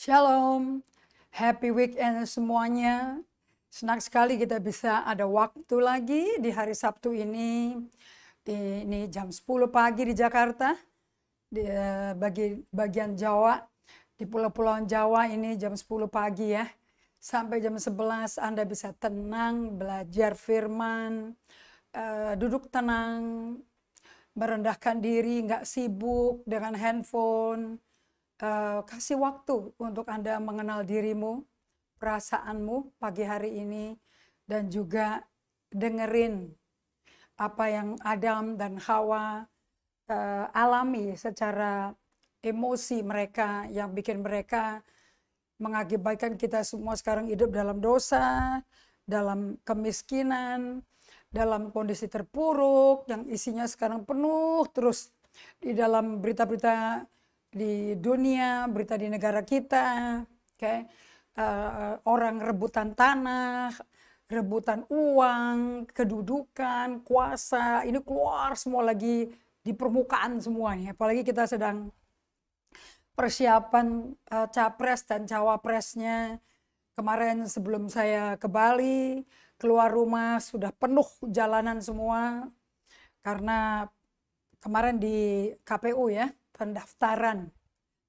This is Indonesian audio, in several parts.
Shalom, happy weekend semuanya. Senang sekali kita bisa ada waktu lagi di hari Sabtu ini. Ini jam 10 pagi di Jakarta. Di bagian Jawa, di pulau-pulau Jawa ini jam 10 pagi ya. Sampai jam 11 Anda bisa tenang, belajar firman, duduk tenang, merendahkan diri, nggak sibuk dengan handphone. Kasih waktu untuk Anda mengenal dirimu, perasaanmu pagi hari ini, dan juga dengerin apa yang Adam dan Hawa alami secara emosi mereka yang bikin mereka mengakibatkan kita semua sekarang hidup dalam dosa, dalam kemiskinan, dalam kondisi terpuruk yang isinya sekarang penuh terus di dalam berita-berita di dunia, berita di negara kita, okay? Orang rebutan tanah, rebutan uang, kedudukan, kuasa, ini keluar semua lagi di permukaan semuanya. Apalagi kita sedang persiapan capres dan cawapresnya. Kemarin sebelum saya ke Bali, keluar rumah sudah penuh jalanan semua, karena kemarin di KPU ya, pendaftaran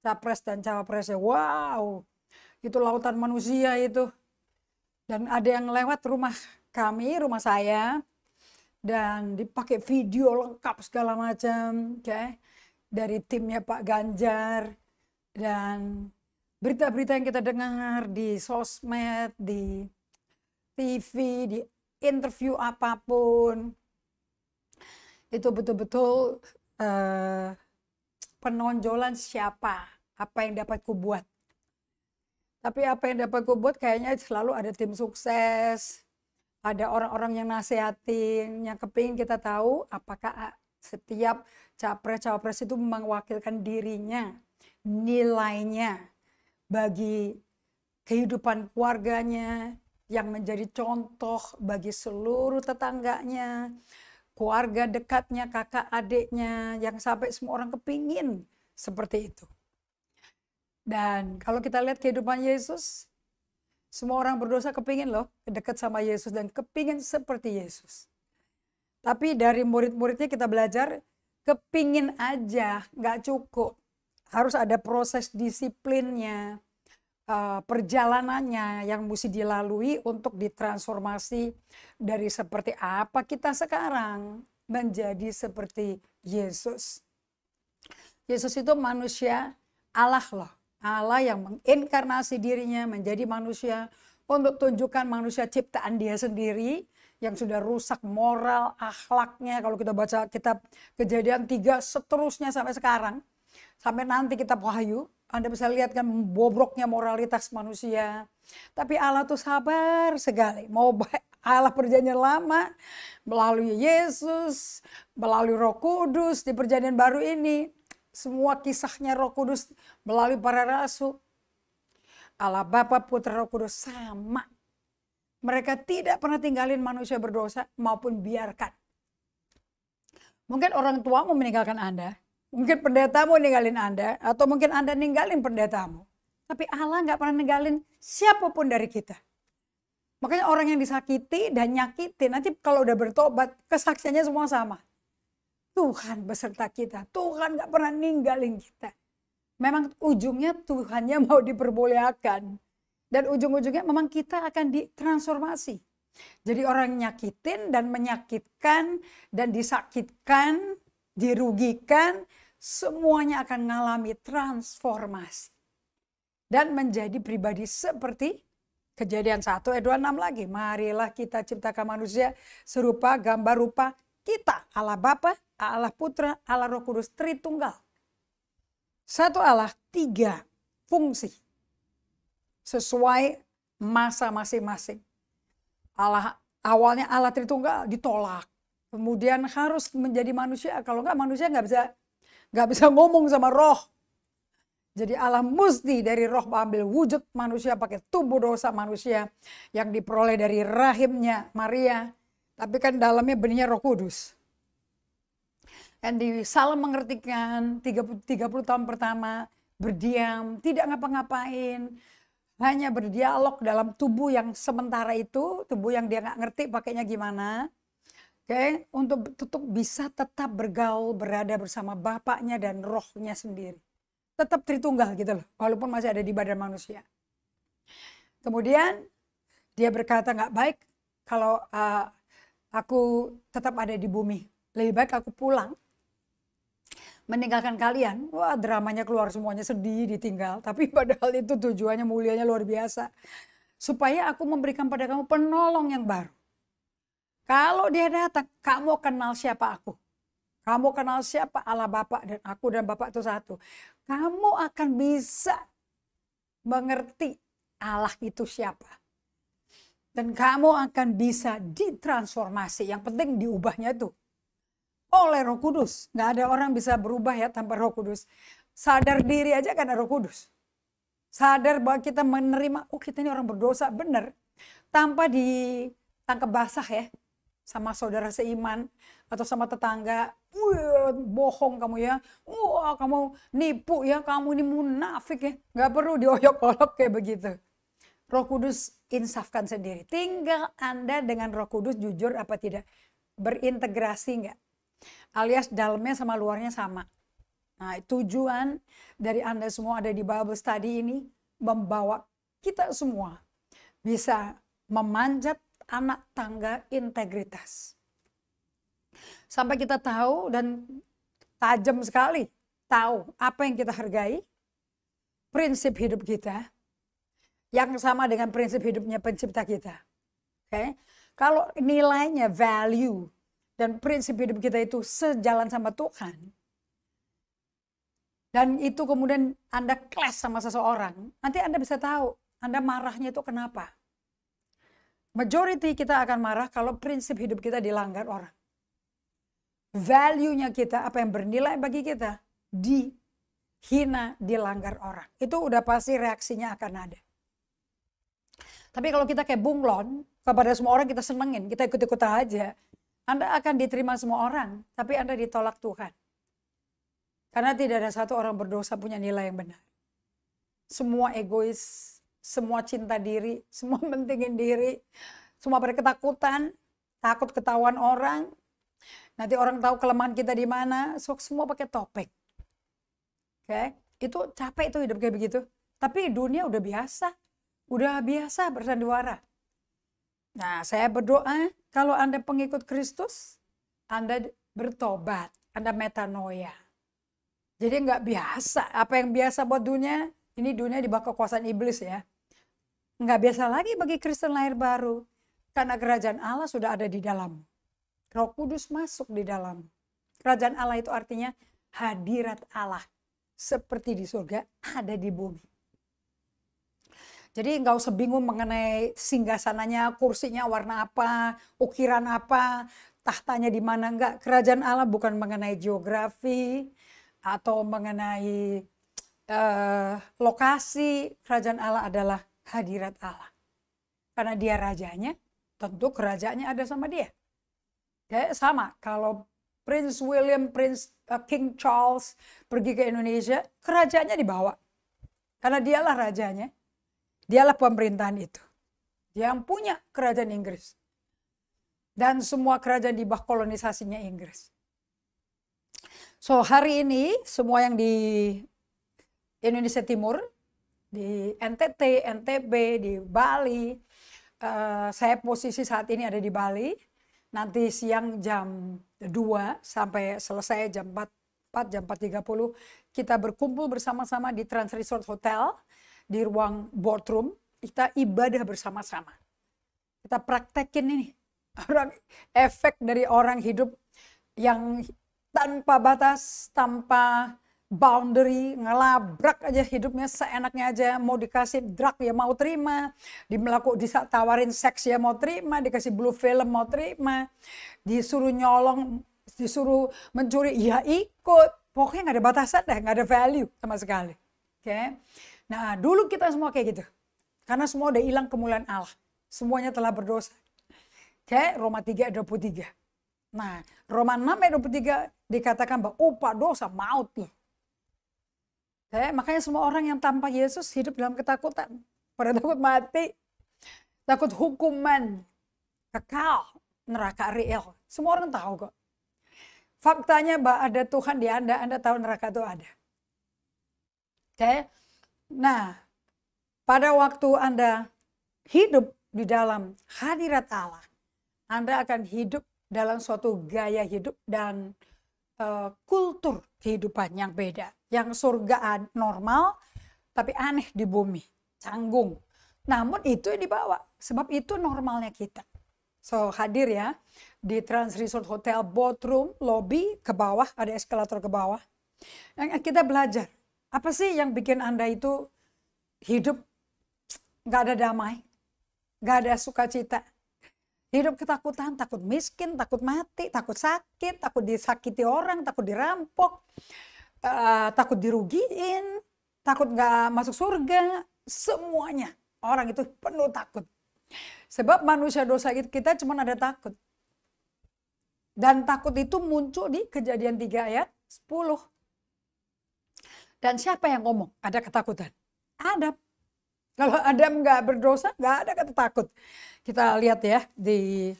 capres dan cawapresnya, wow, itu lautan manusia itu. Dan ada yang lewat rumah kami, rumah saya, dan dipakai video lengkap segala macam, okay? Dari timnya Pak Ganjar, dan berita-berita yang kita dengar di sosmed, di TV, di interview apapun, itu betul-betul penonjolan siapa, apa yang dapat kubuat. Tapi apa yang dapat kubuat kayaknya selalu ada tim sukses, ada orang-orang yang nasehatin, yang kepingin kita tahu apakah setiap capres-cawapres itu mewakilkan dirinya, nilainya bagi kehidupan keluarganya, yang menjadi contoh bagi seluruh tetangganya, keluarga dekatnya, kakak adiknya, yang sampai semua orang kepingin seperti itu. Dan kalau kita lihat kehidupan Yesus, semua orang berdosa kepingin loh dekat sama Yesus dan kepingin seperti Yesus. Tapi dari murid-muridnya kita belajar, kepingin aja nggak cukup, harus ada proses disiplinnya, perjalanannya yang mesti dilalui untuk ditransformasi dari seperti apa kita sekarang menjadi seperti Yesus. Yesus itu manusia Allah loh, Allah yang menginkarnasi dirinya menjadi manusia untuk tunjukkan manusia ciptaan dia sendiri yang sudah rusak moral, akhlaknya. Kalau kita baca kitab Kejadian 3 seterusnya sampai sekarang, sampai nanti kitab Wahyu, Anda bisa lihat kan bobroknya moralitas manusia. Tapi Allah tuh sabar sekali. Mau Allah perjanjian lama, melalui Yesus, melalui Roh Kudus di perjanjian baru ini. Semua kisahnya Roh Kudus melalui para rasul. Allah Bapa, Putra, Roh Kudus sama. Mereka tidak pernah tinggalin manusia berdosa maupun biarkan. Mungkin orang tuamu meninggalkan Anda. Mungkin pendetamu ninggalin Anda, atau mungkin Anda ninggalin pendetamu. Tapi Allah nggak pernah ninggalin siapapun dari kita. Makanya orang yang disakiti dan nyakiti, nanti kalau udah bertobat, kesaksiannya semua sama. Tuhan beserta kita, Tuhan nggak pernah ninggalin kita. Memang ujungnya Tuhannya mau diperbolehkan. Dan ujung-ujungnya memang kita akan ditransformasi. Jadi orang nyakitin dan menyakitkan dan disakitkan, dirugikan, semuanya akan mengalami transformasi dan menjadi pribadi seperti Kejadian 1 ayat 26 lagi. Marilah kita ciptakan manusia serupa gambar rupa kita, Allah Bapa, Allah Putra, Allah Roh Kudus, Tritunggal. Satu Allah, tiga fungsi sesuai masa masing-masing. Allah awalnya Allah Tritunggal ditolak. Kemudian harus menjadi manusia, kalau enggak manusia nggak bisa ngomong sama roh. Jadi Allah mesti dari roh mengambil wujud manusia pakai tubuh dosa manusia yang diperoleh dari rahimnya Maria. Tapi kan dalamnya benihnya Roh Kudus. Dan di salah mengertikan 30 tahun pertama berdiam, tidak ngapa-ngapain, hanya berdialog dalam tubuh yang sementara itu, tubuh yang dia nggak ngerti pakainya gimana. Oke, untuk bisa tetap bergaul, berada bersama bapaknya dan rohnya sendiri. Tetap Tritunggal gitu loh, walaupun masih ada di badan manusia. Kemudian dia berkata, nggak baik kalau aku tetap ada di bumi. Lebih baik aku pulang, meninggalkan kalian. Wah, dramanya keluar semuanya, sedih ditinggal. Tapi padahal itu tujuannya mulianya luar biasa. Supaya aku memberikan pada kamu penolong yang baru. Kalau dia datang, kamu kenal siapa aku. Kamu kenal siapa Allah Bapa, dan aku dan Bapak itu satu. Kamu akan bisa mengerti Allah itu siapa. Dan kamu akan bisa ditransformasi. Yang penting diubahnya itu oleh Roh Kudus. Nggak ada orang bisa berubah ya tanpa Roh Kudus. Sadar diri aja karena Roh Kudus. Sadar bahwa kita menerima, oh kita ini orang berdosa, bener. Tanpa ditangkap basah ya. Sama saudara seiman atau sama tetangga. Bohong kamu ya. Wah, kamu nipu ya. Kamu ini munafik ya. Nggak perlu dioyok-oyok kayak begitu. Roh Kudus insafkan sendiri. Tinggal Anda dengan Roh Kudus jujur apa tidak. Berintegrasi enggak? Alias dalamnya sama luarnya sama. Nah, tujuan dari Anda semua ada di Bible Study ini membawa kita semua bisa memanjat anak tangga integritas. Sampai kita tahu dan tajam sekali tahu apa yang kita hargai, prinsip hidup kita, yang sama dengan prinsip hidupnya pencipta kita. Okay? Kalau nilainya, value, dan prinsip hidup kita itu sejalan sama Tuhan, dan itu kemudian Anda clash sama seseorang, nanti Anda bisa tahu Anda marahnya itu kenapa. Majority kita akan marah kalau prinsip hidup kita dilanggar orang. Value-nya kita, apa yang bernilai bagi kita, dihina, dilanggar orang. Itu udah pasti reaksinya akan ada. Tapi kalau kita kayak bunglon, kepada semua orang kita senengin, kita ikut-ikutan aja, Anda akan diterima semua orang, tapi Anda ditolak Tuhan. Karena tidak ada satu orang berdosa punya nilai yang benar. Semua egois, semua cinta diri, semua mentingin diri, semua pada ketakutan, takut ketahuan orang, nanti orang tahu kelemahan kita di mana, semua pakai topeng. Oke, itu capek itu hidup kayak begitu. Tapi dunia udah biasa. Udah biasa bersandiwara. Nah, saya berdoa kalau Anda pengikut Kristus, Anda bertobat, Anda metanoia. Jadi nggak biasa. Apa yang biasa buat dunia, ini dunia di bawah kekuasaan iblis ya. Nggak biasa lagi bagi Kristen lahir baru. Karena kerajaan Allah sudah ada di dalam. Roh Kudus masuk di dalam. Kerajaan Allah itu artinya hadirat Allah. Seperti di surga, ada di bumi. Jadi nggak usah bingung mengenai singgasananya, kursinya warna apa, ukiran apa, tahtanya di mana, enggak. Kerajaan Allah bukan mengenai geografi atau mengenai lokasi. Kerajaan Allah adalah hadirat Allah. Karena dia rajanya, tentu kerajaannya ada sama dia. Ya, sama kalau Prince William, King Charles pergi ke Indonesia, kerajaannya dibawa. Karena dialah rajanya. Dialah pemerintahan itu. Dia yang punya kerajaan Inggris. Dan semua kerajaan di bawah kolonisasinya Inggris. So hari ini semua yang di Indonesia Timur, di NTT, NTB, di Bali. Saya posisi saat ini ada di Bali. Nanti siang jam 2 sampai selesai jam 4, jam 4.30. Kita berkumpul bersama-sama di Trans Resort Hotel. Di ruang boardroom, kita ibadah bersama-sama. Kita praktekin ini. Efek dari orang hidup yang tanpa batas, tanpa boundary, ngelabrak aja hidupnya seenaknya aja. Mau dikasih drug ya mau terima, ditawarin seks ya mau terima, dikasih blue film mau terima, disuruh nyolong, disuruh mencuri, ya ikut. Pokoknya nggak ada batasan deh, nggak ada value sama sekali. Oke. Nah, dulu kita semua kayak gitu. Karena semua udah hilang kemuliaan Allah. Semuanya telah berdosa. Kayak Roma 3:23. Nah, Roma 6:23 dikatakan bahwa upah dosa maut loh. Makanya semua orang yang tanpa Yesus hidup dalam ketakutan. Pada takut mati, takut hukuman, kekal, neraka real. Semua orang tahu kok. Faktanya ada Tuhan di Anda tahu neraka itu ada. Oke? Nah, pada waktu Anda hidup di dalam hadirat Allah, Anda akan hidup dalam suatu gaya hidup dan kultur kehidupan yang beda. Yang surga normal, tapi aneh di bumi, canggung. Namun itu yang dibawa, sebab itu normalnya kita. So hadir ya, di Trans Resort Hotel Boardroom, lobby ke bawah, ada eskalator ke bawah. Kita belajar, apa sih yang bikin Anda itu hidup gak ada damai, gak ada sukacita. Hidup ketakutan, takut miskin, takut mati, takut sakit, takut disakiti orang, takut dirampok, takut dirugiin, takut gak masuk surga, semuanya. Orang itu penuh takut. Sebab manusia dosa kita cuma ada takut. Dan takut itu muncul di Kejadian 3 ayat 10. Dan siapa yang ngomong ada ketakutan? Adam. Kalau Adam nggak berdosa, nggak ada kata takut. Kita lihat ya di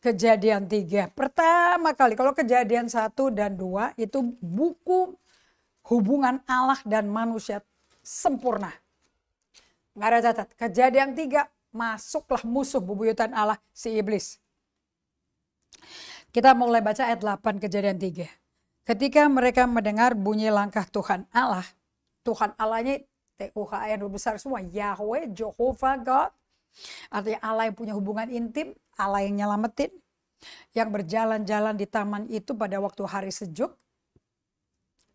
Kejadian 3. Pertama kali, kalau Kejadian 1 dan 2 itu buku hubungan Allah dan manusia sempurna. Nggak ada cacat. Kejadian 3, masuklah musuh bebuyutan Allah si iblis. Kita mulai baca ayat 8 Kejadian 3. Ketika mereka mendengar bunyi langkah Tuhan Allah, Tuhan Allahnya TUHN besar semua, Yahweh, Jehovah God, artinya Allah yang punya hubungan intim, Allah yang nyelamatin, yang berjalan-jalan di taman itu pada waktu hari sejuk.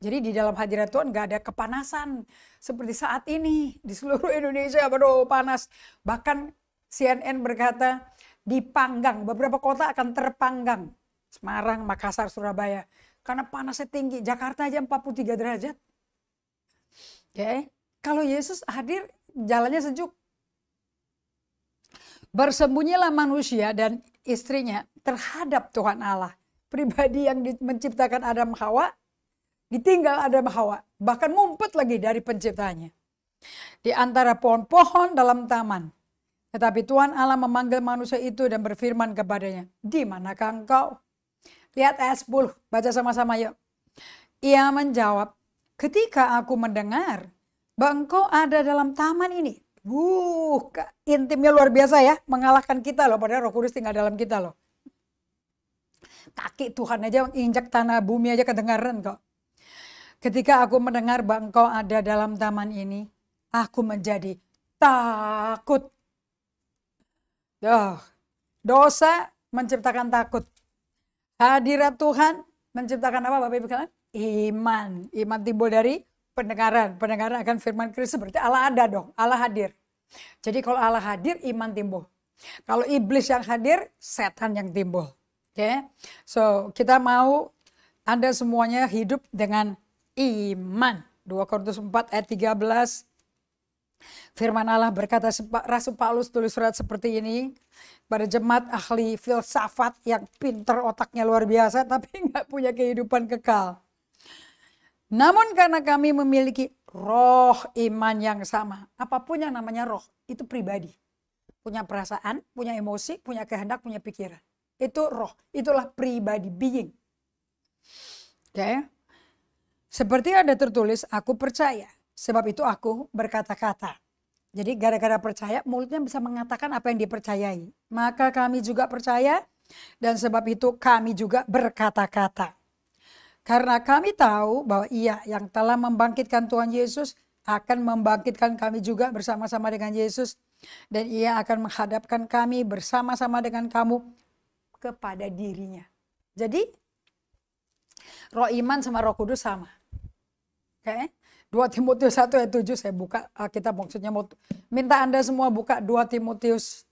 Jadi di dalam hadirat Tuhan gak ada kepanasan seperti saat ini di seluruh Indonesia, aduh panas. Bahkan CNN berkata dipanggang, beberapa kota akan terpanggang, Semarang, Makassar, Surabaya, karena panasnya tinggi. Jakarta aja 43 derajat. Okay. Kalau Yesus hadir, jalannya sejuk. Bersembunyilah manusia dan istrinya terhadap Tuhan Allah. Pribadi yang menciptakan Adam Hawa, ditinggal Adam Hawa, bahkan ngumpet lagi dari penciptanya. Di antara pohon-pohon dalam taman. Tetapi Tuhan Allah memanggil manusia itu dan berfirman kepadanya, di manakah engkau? Lihat ayat 10, baca sama-sama yuk. Ia menjawab, ketika aku mendengar bahwa engkau ada dalam taman ini. Intimnya luar biasa ya, mengalahkan kita loh, padahal Roh Kudus tinggal dalam kita loh. Kaki Tuhan aja injak tanah bumi aja kedengaran kok. Ketika aku mendengar bahwa engkau ada dalam taman ini, aku menjadi takut. Dosa menciptakan takut. Hadirat Tuhan menciptakan apa Bapak Ibu kalian? Iman. Iman timbul dari pendengaran. Pendengaran akan firman Kristus, berarti Allah ada dong, Allah hadir. Jadi kalau Allah hadir, iman timbul. Kalau iblis yang hadir, setan yang timbul. Okay? So kita mau Anda semuanya hidup dengan iman. 2 Korintus 4 ayat 13. Firman Allah berkata, Rasul Paulus tulis surat seperti ini pada jemaat ahli filsafat yang pinter otaknya luar biasa tapi nggak punya kehidupan kekal. Namun karena kami memiliki roh iman yang sama. Apapun yang namanya roh, itu pribadi. Punya perasaan, punya emosi, punya kehendak, punya pikiran. Itu roh, itulah pribadi, being. Okay. Seperti ada tertulis, aku percaya, sebab itu aku berkata-kata. Jadi gara-gara percaya, mulutnya bisa mengatakan apa yang dipercayai. Maka kami juga percaya, dan sebab itu kami juga berkata-kata. Karena kami tahu bahwa Ia yang telah membangkitkan Tuhan Yesus akan membangkitkan kami juga bersama-sama dengan Yesus, dan Ia akan menghadapkan kami bersama-sama dengan kamu kepada dirinya. Jadi roh iman sama Roh Kudus sama. Okay. 2 Timotius 1 ayat 7, saya buka Alkitab, maksudnya minta Anda semua buka 2 Timotius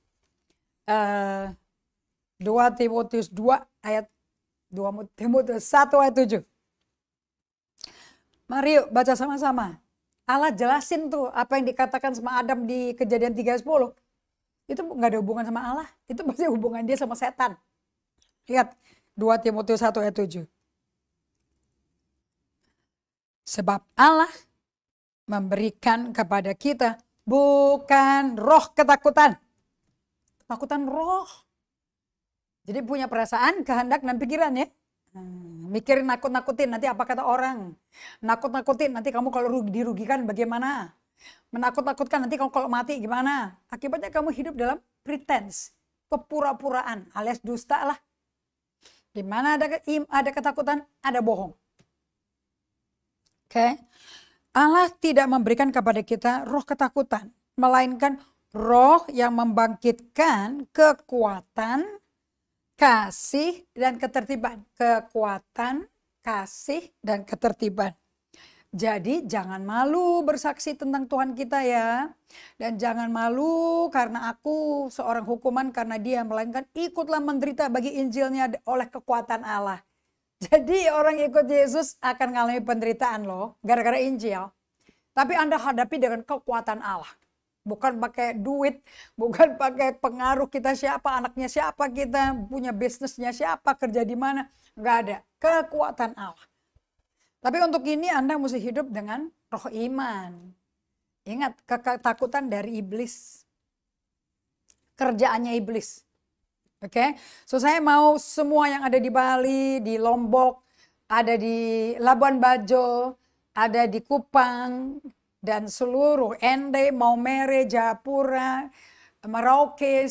1 ayat 7. Mari yuk baca sama-sama. Allah jelasin tuh apa yang dikatakan sama Adam di Kejadian 3:10. Itu nggak ada hubungan sama Allah, itu pasti hubungan dia sama setan. Lihat 2 Timotius 1 ayat 7. Sebab Allah memberikan kepada kita bukan roh ketakutan. Ketakutan roh. Jadi punya perasaan, kehendak, dan pikiran ya. Mikirin nakut-nakutin, nanti apa kata orang. Nakut-nakutin, nanti kamu kalau dirugikan bagaimana. Menakut-nakutkan, nanti kamu kalau mati gimana. Akibatnya kamu hidup dalam pretense. Kepura-puraan alias dusta lah. Dimana ada ketakutan, ada bohong. Oke. Allah tidak memberikan kepada kita roh ketakutan, melainkan roh yang membangkitkan kekuatan, kasih, dan ketertiban. Kekuatan, kasih, dan ketertiban. Jadi jangan malu bersaksi tentang Tuhan kita ya. Dan jangan malu karena aku seorang hukuman karena dia, melainkan ikutlah menderita bagi Injilnya oleh kekuatan Allah. Jadi orang ikut Yesus akan mengalami penderitaan loh, gara-gara Injil. Tapi Anda hadapi dengan kekuatan Allah. Bukan pakai duit, bukan pakai pengaruh kita siapa, anaknya siapa kita, punya bisnisnya siapa, kerja di mana. Nggak ada, kekuatan Allah. Tapi untuk ini Anda mesti hidup dengan roh iman. Ingat, ketakutan dari iblis. Kerjaannya iblis. Oke, so saya mau semua yang ada di Bali, di Lombok, ada di Labuan Bajo, ada di Kupang, dan seluruh Ende, Maumere, Jayapura, Merauke,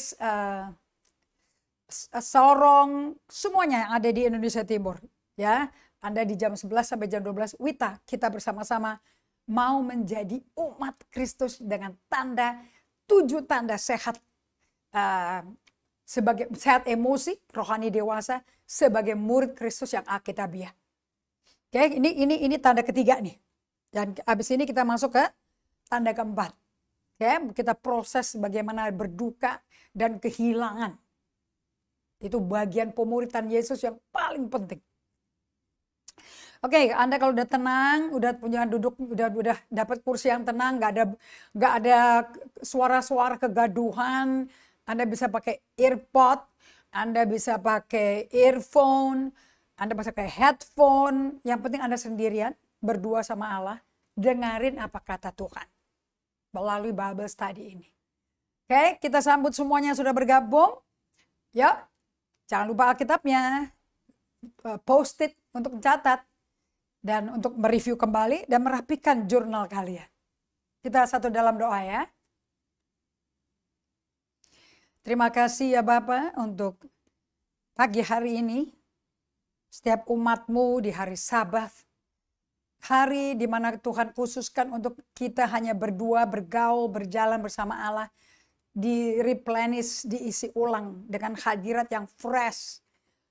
Sorong, semuanya yang ada di Indonesia Timur. Ya, Anda di jam 11 sampai jam 12, Wita, kita bersama-sama mau menjadi umat Kristus dengan tanda, 7 tanda sehat. Sebagai sehat emosi, rohani dewasa, sebagai murid Kristus yang Alkitabiah. Oke, ini tanda ketiga nih. Dan abis ini kita masuk ke tanda keempat. Oke, kita proses bagaimana berduka dan kehilangan. Itu bagian pemuritan Yesus yang paling penting. Oke, Anda kalau udah tenang, udah punya duduk, udah dapat kursi yang tenang, nggak ada suara-suara kegaduhan. Anda bisa pakai earpod, Anda bisa pakai earphone, Anda bisa pakai headphone. Yang penting Anda sendirian, berdua sama Allah, dengerin apa kata Tuhan melalui Bible study ini. Oke, kita sambut semuanya yang sudah bergabung. Ya, jangan lupa Alkitabnya, post-it untuk mencatat dan untuk mereview kembali dan merapikan jurnal kalian. Kita satu dalam doa ya. Terima kasih ya Bapak untuk pagi hari ini, setiap umat-Mu di hari Sabat, hari di mana Tuhan khususkan untuk kita hanya berdua, bergaul, berjalan bersama Allah, di-replenish, diisi ulang dengan hadirat yang fresh,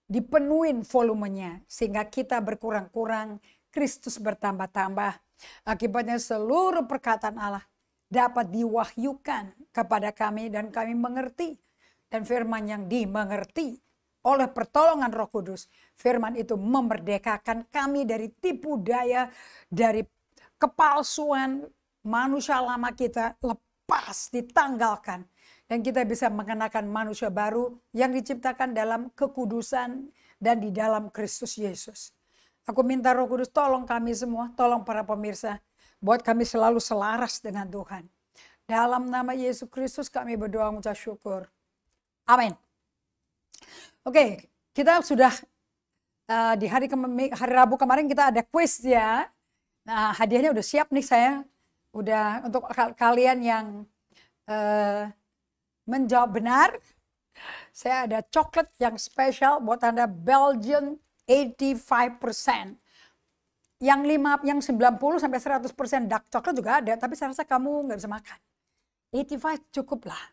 dipenuhin volumenya, sehingga kita berkurang-kurang, Kristus bertambah-tambah. Akibatnya seluruh perkataan Allah dapat diwahyukan kepada kami dan kami mengerti. Dan firman yang dimengerti oleh pertolongan Roh Kudus, firman itu memerdekakan kami dari tipu daya, dari kepalsuan manusia lama kita, lepas, ditanggalkan. Dan kita bisa mengenakan manusia baru yang diciptakan dalam kekudusan dan di dalam Kristus Yesus. Aku minta Roh Kudus tolong kami semua, tolong para pemirsa, buat kami selalu selaras dengan Tuhan. Dalam nama Yesus Kristus kami berdoa mengucap syukur. Amin. Oke, kita sudah di hari Rabu kemarin kita ada quiz ya. Nah, hadiahnya udah siap nih saya. Udah untuk kalian yang menjawab benar. Saya ada coklat yang spesial buat Anda, Belgian 85%. Yang 90 sampai 100% dark chocolate juga ada, tapi saya rasa kamu nggak bisa makan. 85 cukup lah.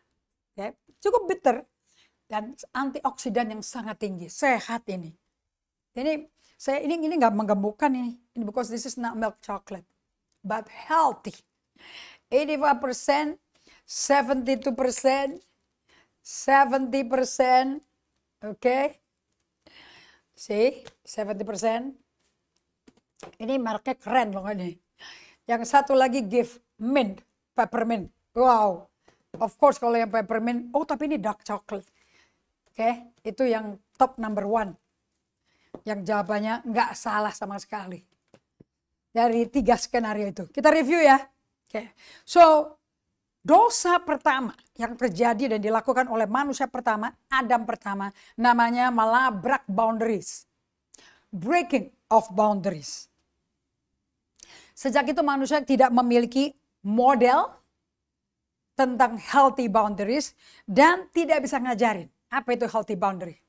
Okay. Cukup bitter dan antioksidan yang sangat tinggi, sehat ini. Ini saya ini nggak menggemukkan ini. Because this is not milk chocolate, but healthy. 85%, 72%, 70%, okay? See, 70%. Ini mereknya keren loh ini. Yang satu lagi gift mint, peppermint. Wow. Of course kalau yang peppermint, oh tapi ini dark chocolate. Oke, itu yang top number one. Yang jawabannya nggak salah sama sekali. Dari 3 skenario itu. Kita review ya. Okay. So, dosa pertama yang terjadi dan dilakukan oleh manusia pertama, Adam pertama, namanya melabrak boundaries. Breaking of boundaries. Sejak itu manusia tidak memiliki model tentang healthy boundaries dan tidak bisa ngajarin apa itu healthy boundary.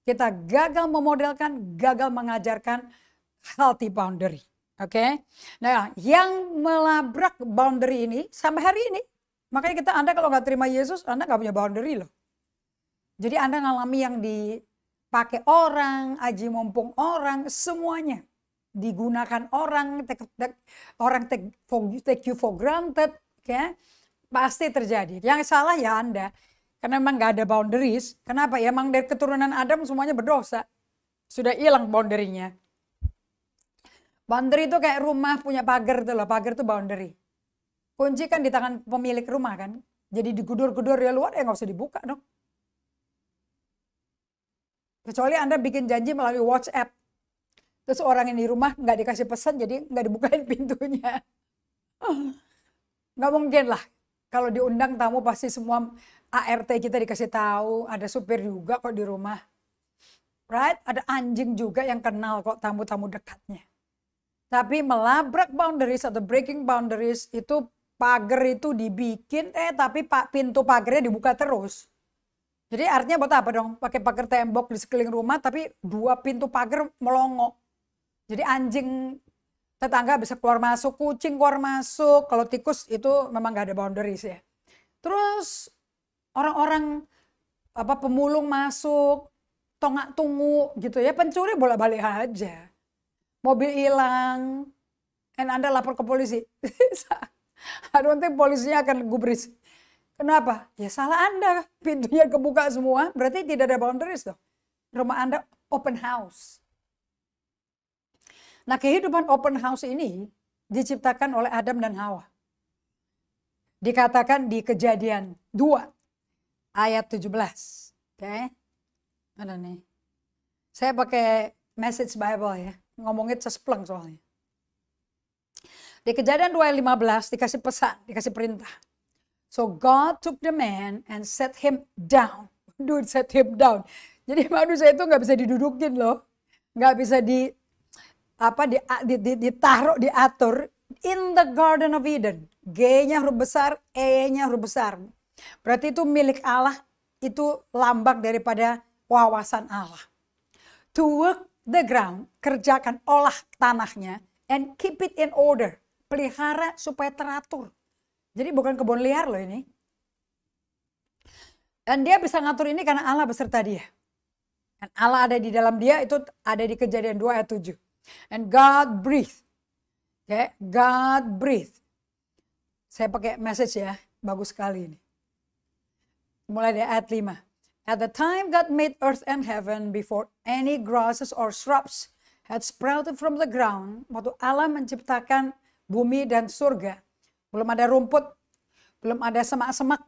Kita gagal memodelkan, gagal mengajarkan healthy boundary. Oke, okay? Nah yang melabrak boundary ini sampai hari ini, makanya kita, Anda kalau nggak terima Yesus, Anda nggak punya boundary loh. Jadi Anda ngalami yang dipakai orang, aji mumpung orang, semuanya. Digunakan orang, take you for granted. Okay? Pasti terjadi. Yang salah ya Anda. Karena memang nggak ada boundaries. Kenapa? Ya emang dari keturunan Adam semuanya berdosa. Sudah hilang boundary-nya. Boundary itu kayak rumah punya pagar tuh loh. Pagar itu boundary. Kunci kan di tangan pemilik rumah kan. Jadi digudur-gudur ya luar ya nggak usah dibuka dong. Kecuali Anda bikin janji melalui WhatsApp. Terus orang yang di rumah nggak dikasih pesan jadi nggak dibukain pintunya. Nggak mungkin lah. Kalau diundang tamu pasti semua ART kita dikasih tahu. Ada supir juga kok di rumah. Right? Ada anjing juga yang kenal kok tamu-tamu dekatnya. Tapi melabrak boundaries atau breaking boundaries itu, pagar itu dibikin, tapi pintu pagarnya dibuka terus. Jadi artinya buat apa dong? Pakai pagar tembok di sekeliling rumah, tapi dua pintu pagar melongo. Jadi anjing tetangga bisa keluar masuk, kucing keluar masuk. Kalau tikus itu memang nggak ada boundaries ya. Terus orang-orang pemulung masuk, tongak tungu gitu ya. Pencuri bolak-balik aja. Mobil hilang, dan Anda lapor ke polisi. Nanti polisinya akan gubris. Kenapa? Ya salah Anda, pintunya kebuka semua, berarti tidak ada boundaries dong. Rumah Anda open house. Nah kehidupan open house ini diciptakan oleh Adam dan Hawa. Dikatakan di Kejadian 2 ayat 17. Oke, mana nih? Saya pakai Message Bible ya, ngomongin sespleng soalnya. Di Kejadian 2 ayat 15 dikasih pesan, dikasih perintah. So God took the man and set him down. Dude, set him down. Jadi manusia itu nggak bisa didudukin loh, nggak bisa ditaruh, diatur. In the Garden of Eden, G-nya huruf besar, E-nya huruf besar. Berarti itu milik Allah, itu lambang daripada wawasan Allah. To work the ground, kerjakan, olah tanahnya, and keep it in order, pelihara supaya teratur. Jadi bukan kebun liar loh ini. Dan dia bisa ngatur ini karena Allah beserta dia. Dan Allah ada di dalam dia, itu ada di Kejadian 2 ayat 7. And God breathed. Okay, God breathed. Saya pakai Message ya, bagus sekali ini. Mulai dari ayat 5. At the time God made earth and heaven, before any grasses or shrubs had sprouted from the ground, waktu Allah menciptakan bumi dan surga, belum ada rumput, belum ada semak-semak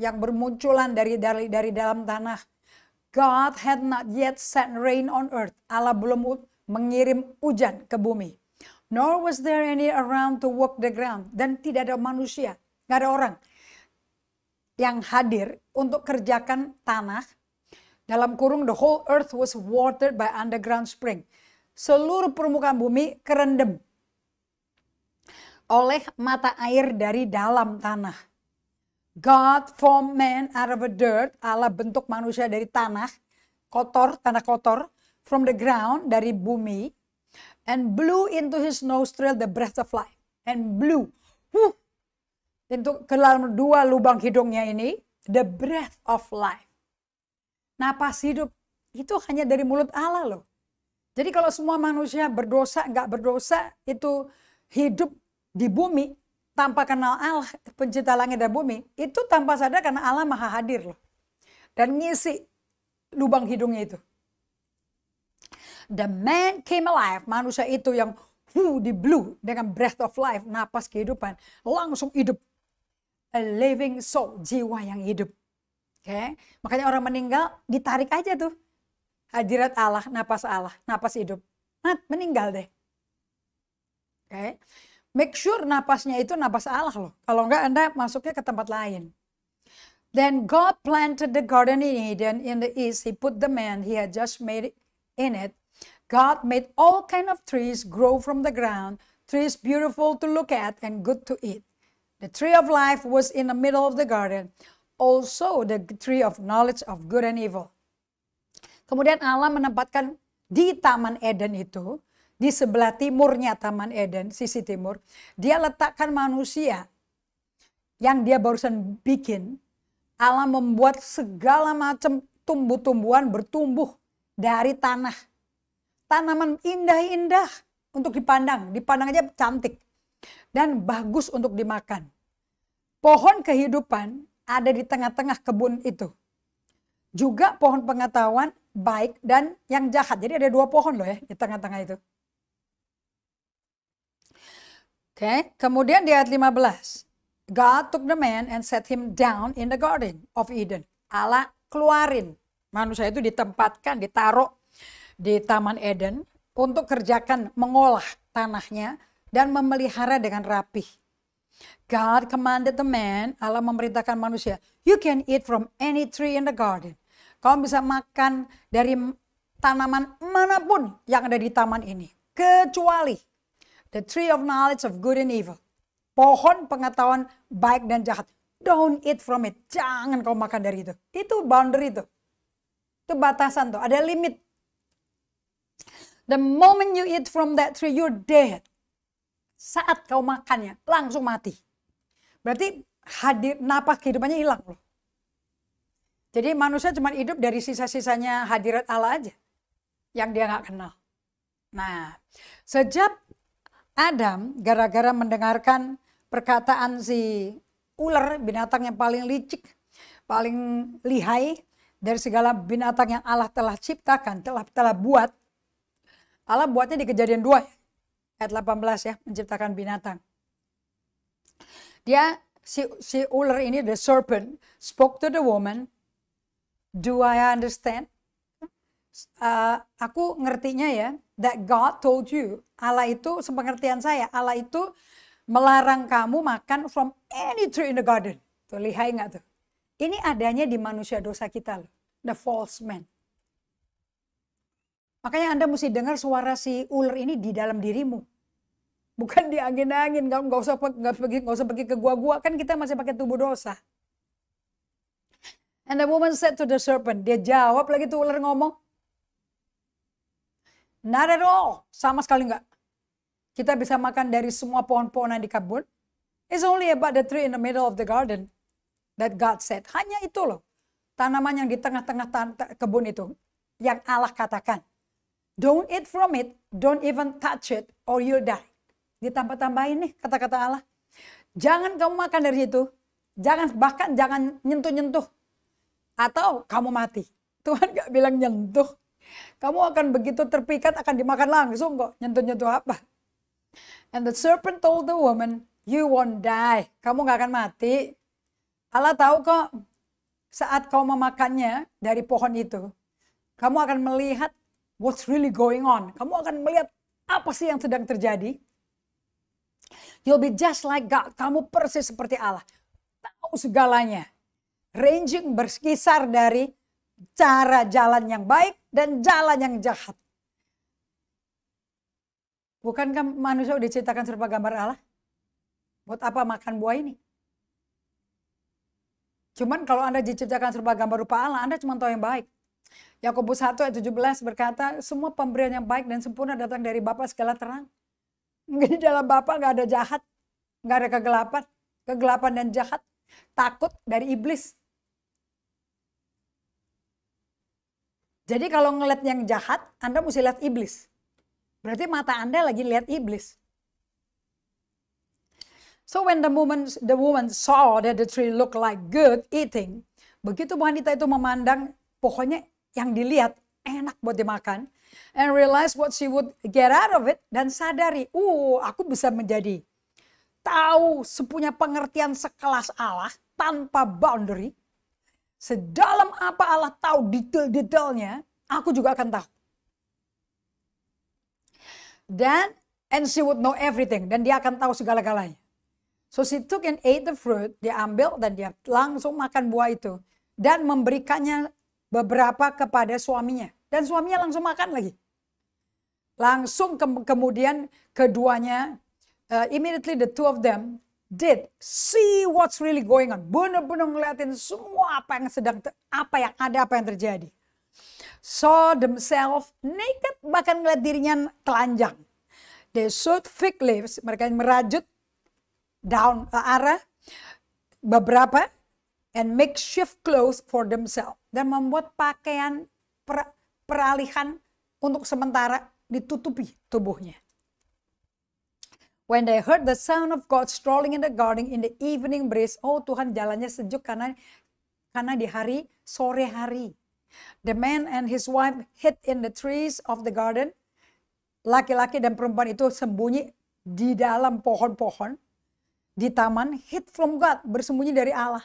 yang bermunculan dari dalam tanah. God had not yet sent rain on earth. Allah belum mengirim hujan ke bumi. Nor was there any around to walk the ground. Dan tidak ada manusia, nggak ada orang yang hadir untuk kerjakan tanah. Dalam kurung the whole earth was watered by underground spring. Seluruh permukaan bumi kerendam oleh mata air dari dalam tanah. God formed man out of a dirt. Allah bentuk manusia dari tanah kotor, from the ground, dari bumi, and blew into his nostril the breath of life, and blew untuk ke dalam dua lubang hidungnya ini the breath of life, napas hidup. Itu hanya dari mulut Allah loh. Jadi kalau semua manusia berdosa, nggak berdosa, itu hidup di bumi tanpa kenal Allah pencipta langit dan bumi, itu tanpa sadar karena Allah maha hadir loh, dan ngisi lubang hidungnya itu. The man came alive, manusia itu yang di blue dengan breath of life, napas kehidupan, langsung hidup. A living soul, jiwa yang hidup. Okay? Makanya orang meninggal ditarik aja tuh hadirat Allah, napas hidup. Meninggal deh. Okay? make sure napasnya itu napas Allah loh. Kalau enggak Anda masuknya ke tempat lain. Then God planted the garden in Eden in the east. He put the man he had just made in it. God made all kind of trees grow from the ground, trees beautiful to look at and good to eat. The tree of life was in the middle of the garden, also the tree of knowledge of good and evil. Kemudian Allah menempatkan di Taman Eden itu, di sebelah timurnya Taman Eden, sisi timur, dia letakkan manusia yang dia barusan bikin. Allah membuat segala macam tumbuh-tumbuhan bertumbuh dari tanah. Tanaman indah-indah untuk dipandang. Dipandang aja cantik. Dan bagus untuk dimakan. Pohon kehidupan ada di tengah-tengah kebun itu. Juga pohon pengetahuan baik dan yang jahat. Jadi ada dua pohon loh ya di tengah-tengah itu. Oke, kemudian di ayat 15. God took the man and set him down in the garden of Eden. Allah keluarin. Manusia itu ditempatkan, ditaruh di Taman Eden untuk kerjakan mengolah tanahnya dan memelihara dengan rapih. God commanded the man, Allah memerintahkan manusia, you can eat from any tree in the garden. Kamu bisa makan dari tanaman manapun yang ada di taman ini, kecuali the tree of knowledge of good and evil. Pohon pengetahuan baik dan jahat. Don't eat from it. Jangan kau makan dari itu. Itu boundary itu. Itu batasan tuh, ada limit. The moment you eat from that tree, you're dead. Saat kau makannya, langsung mati. Berarti napas kehidupannya hilang loh. Jadi manusia cuma hidup dari sisa-sisanya hadirat Allah aja. Yang dia nggak kenal. Nah, sejak Adam gara-gara mendengarkan perkataan si ular, binatang yang paling licik, paling lihai dari segala binatang yang Allah telah ciptakan, telah buat. Allah buatnya di Kejadian 2 ayat 18 ya, menciptakan binatang. Dia si ular ini, the serpent, spoke to the woman. Do I understand? Aku ngertinya ya, that God told you. Allah itu, sepengertian saya, Allah itu melarang kamu makan from any tree in the garden. Tuh, lihai nggak tuh? Ini adanya di manusia dosa kita loh, the false man. Makanya Anda mesti dengar suara si ular ini di dalam dirimu. Bukan di angin-angin, nggak usah pergi ke gua-gua. Kan kita masih pakai tubuh dosa. And the woman said to the serpent, dia jawab lagi tuh ular ngomong. Not at all, sama sekali nggak. Kita bisa makan dari semua pohon-pohonan di kebun. It's only about the tree in the middle of the garden that God said. Hanya itu loh, tanaman yang di tengah-tengah kebun itu yang Allah katakan. Don't eat from it, don't even touch it, or you'll die. Ditambah-tambahin nih kata-kata Allah. Jangan kamu makan dari itu, bahkan jangan nyentuh-nyentuh, atau kamu mati. Tuhan gak bilang nyentuh. Kamu akan begitu terpikat akan dimakan langsung kok, nyentuh-nyentuh apa. And the serpent told the woman, you won't die. Kamu gak akan mati. Allah tahu kok saat kau memakannya dari pohon itu, kamu akan melihat what's really going on. Kamu akan melihat apa sih yang sedang terjadi. You'll be just like God. Kamu persis seperti Allah. Tahu segalanya. Ranging, berkisar dari cara jalan yang baik dan jalan yang jahat. Bukankah manusia diciptakan serupa gambar Allah? Buat apa makan buah ini? Cuman kalau Anda diciptakan serupa gambar rupa Allah, Anda cuma tahu yang baik. Yakobus 1 ayat 17 berkata, semua pemberian yang baik dan sempurna datang dari Bapa segala terang. Di dalam Bapa nggak ada jahat, nggak ada kegelapan, kegelapan dan jahat, takut dari iblis. Jadi kalau ngeliat yang jahat, Anda mesti lihat iblis. Berarti mata Anda lagi lihat iblis. So when the woman saw that the tree looked like good eating, begitu wanita itu memandang pokoknya yang dilihat enak buat dimakan, and realize what she would get out of it, dan sadari, aku bisa menjadi tahu sepunya pengertian sekelas Allah tanpa boundary. Sedalam apa Allah tahu detail-detailnya, aku juga akan tahu. Dan And she would know everything. Dan dia akan tahu segala-galanya. So she took and ate the fruit. Dia ambil dan dia langsung makan buah itu. Dan memberikannya beberapa kepada suaminya. Dan suaminya langsung makan lagi. Langsung kemudian keduanya, immediately the two of them did see what's really going on. Benar-benar ngeliatin semua apa yang sedang, apa yang terjadi. Saw themselves naked, bahkan ngeliat dirinya telanjang. They sewed fig leaves, mereka merajut daun ara beberapa, and makeshift clothes for themselves, dan membuat pakaian peralihan untuk sementara ditutupi tubuhnya. When they heard the sound of God strolling in the garden in the evening breeze, oh Tuhan jalannya sejuk karena di hari sore hari. The man and his wife hid in the trees of the garden. Laki-laki dan perempuan itu sembunyi di dalam pohon-pohon di taman. Hid from God, bersembunyi dari Allah.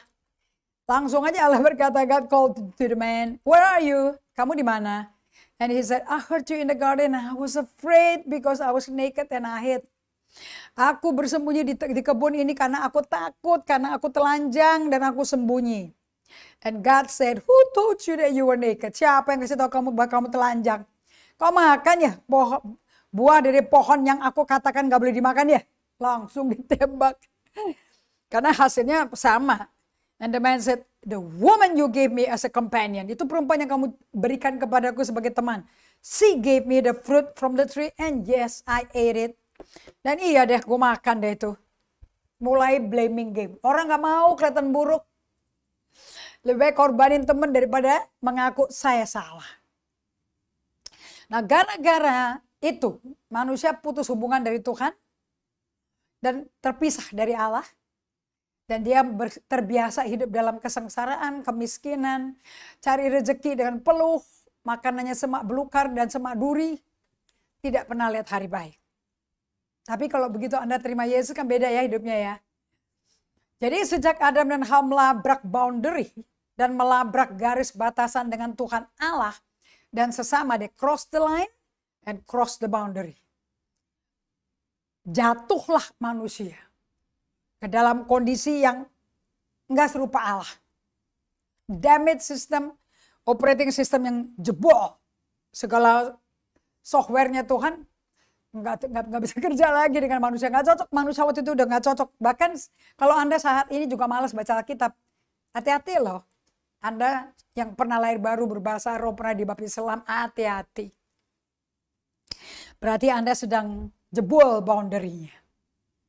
Langsung aja Allah berkata, God called to the man, "Where are you? Kamu di mana?" And he said, "I heard you in the garden. I was afraid because I was naked and I hid." Aku bersembunyi di kebun ini karena aku takut, karena aku telanjang dan aku sembunyi. And God said, "Who told you that you were naked?" Siapa yang kasih tahu kamu bahwa kamu telanjang? Kau makan ya buah dari pohon yang aku katakan gak boleh dimakan ya? Langsung ditembak. Karena hasilnya sama. And the man said, "The woman you gave me as a companion." Itu perempuan yang kamu berikan kepadaku sebagai teman. "She gave me the fruit from the tree and yes, I ate it." Dan iya deh, gue makan deh itu. Mulai blaming game. Orang gak mau kelihatan buruk. Lebih baik korbanin teman daripada mengaku saya salah. Nah, gara-gara itu manusia putus hubungan dari Tuhan dan terpisah dari Allah. Dan dia terbiasa hidup dalam kesengsaraan, kemiskinan, cari rezeki dengan peluh, makanannya semak belukar dan semak duri, tidak pernah lihat hari baik. Tapi kalau begitu Anda terima Yesus kan beda ya hidupnya ya. Jadi sejak Adam dan Hawa melabrak boundary dan melabrak garis batasan dengan Tuhan Allah dan sesama, they cross the line and cross the boundary. Jatuhlah manusia ke dalam kondisi yang nggak serupa Allah. Damage system, operating system yang jebol. Segala softwarenya Tuhan nggak bisa kerja lagi dengan manusia. Nggak cocok, manusia waktu itu udah nggak cocok. Bahkan kalau Anda saat ini juga malas baca Alkitab, hati-hati loh. Anda yang pernah lahir baru berbahasa roh, pernah dibaptis Islam, hati-hati. Berarti Anda sedang jebol boundary-nya.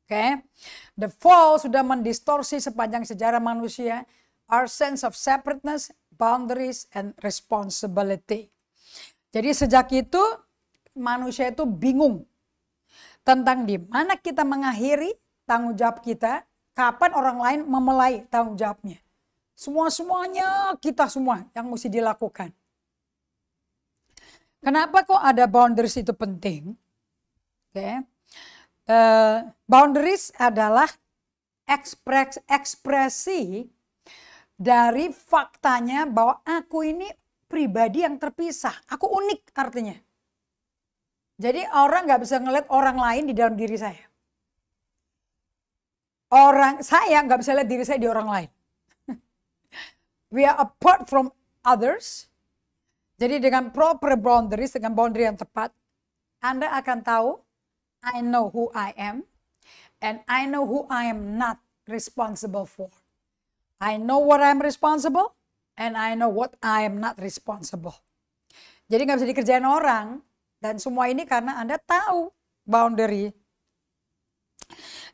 Okay. The fall sudah mendistorsi sepanjang sejarah manusia our sense of separateness, boundaries, and responsibility. Jadi sejak itu manusia itu bingung tentang di mana kita mengakhiri tanggung jawab kita, kapan orang lain memulai tanggung jawabnya. Semuanya kita semua yang mesti dilakukan. Kenapa kok ada boundaries itu penting? Okay. Boundaries adalah ekspresi dari faktanya bahwa aku ini pribadi yang terpisah. Aku unik artinya. Jadi orang nggak bisa ngeliat orang lain di dalam diri saya. Saya nggak bisa lihat diri saya di orang lain. We are apart from others. Jadi dengan proper boundaries, dengan boundary yang tepat, Anda akan tahu I know who I am, and I know who I am not responsible for. I know what I am responsible, and I know what I am not responsible. Jadi nggak bisa dikerjain orang, dan semua ini karena Anda tahu boundary.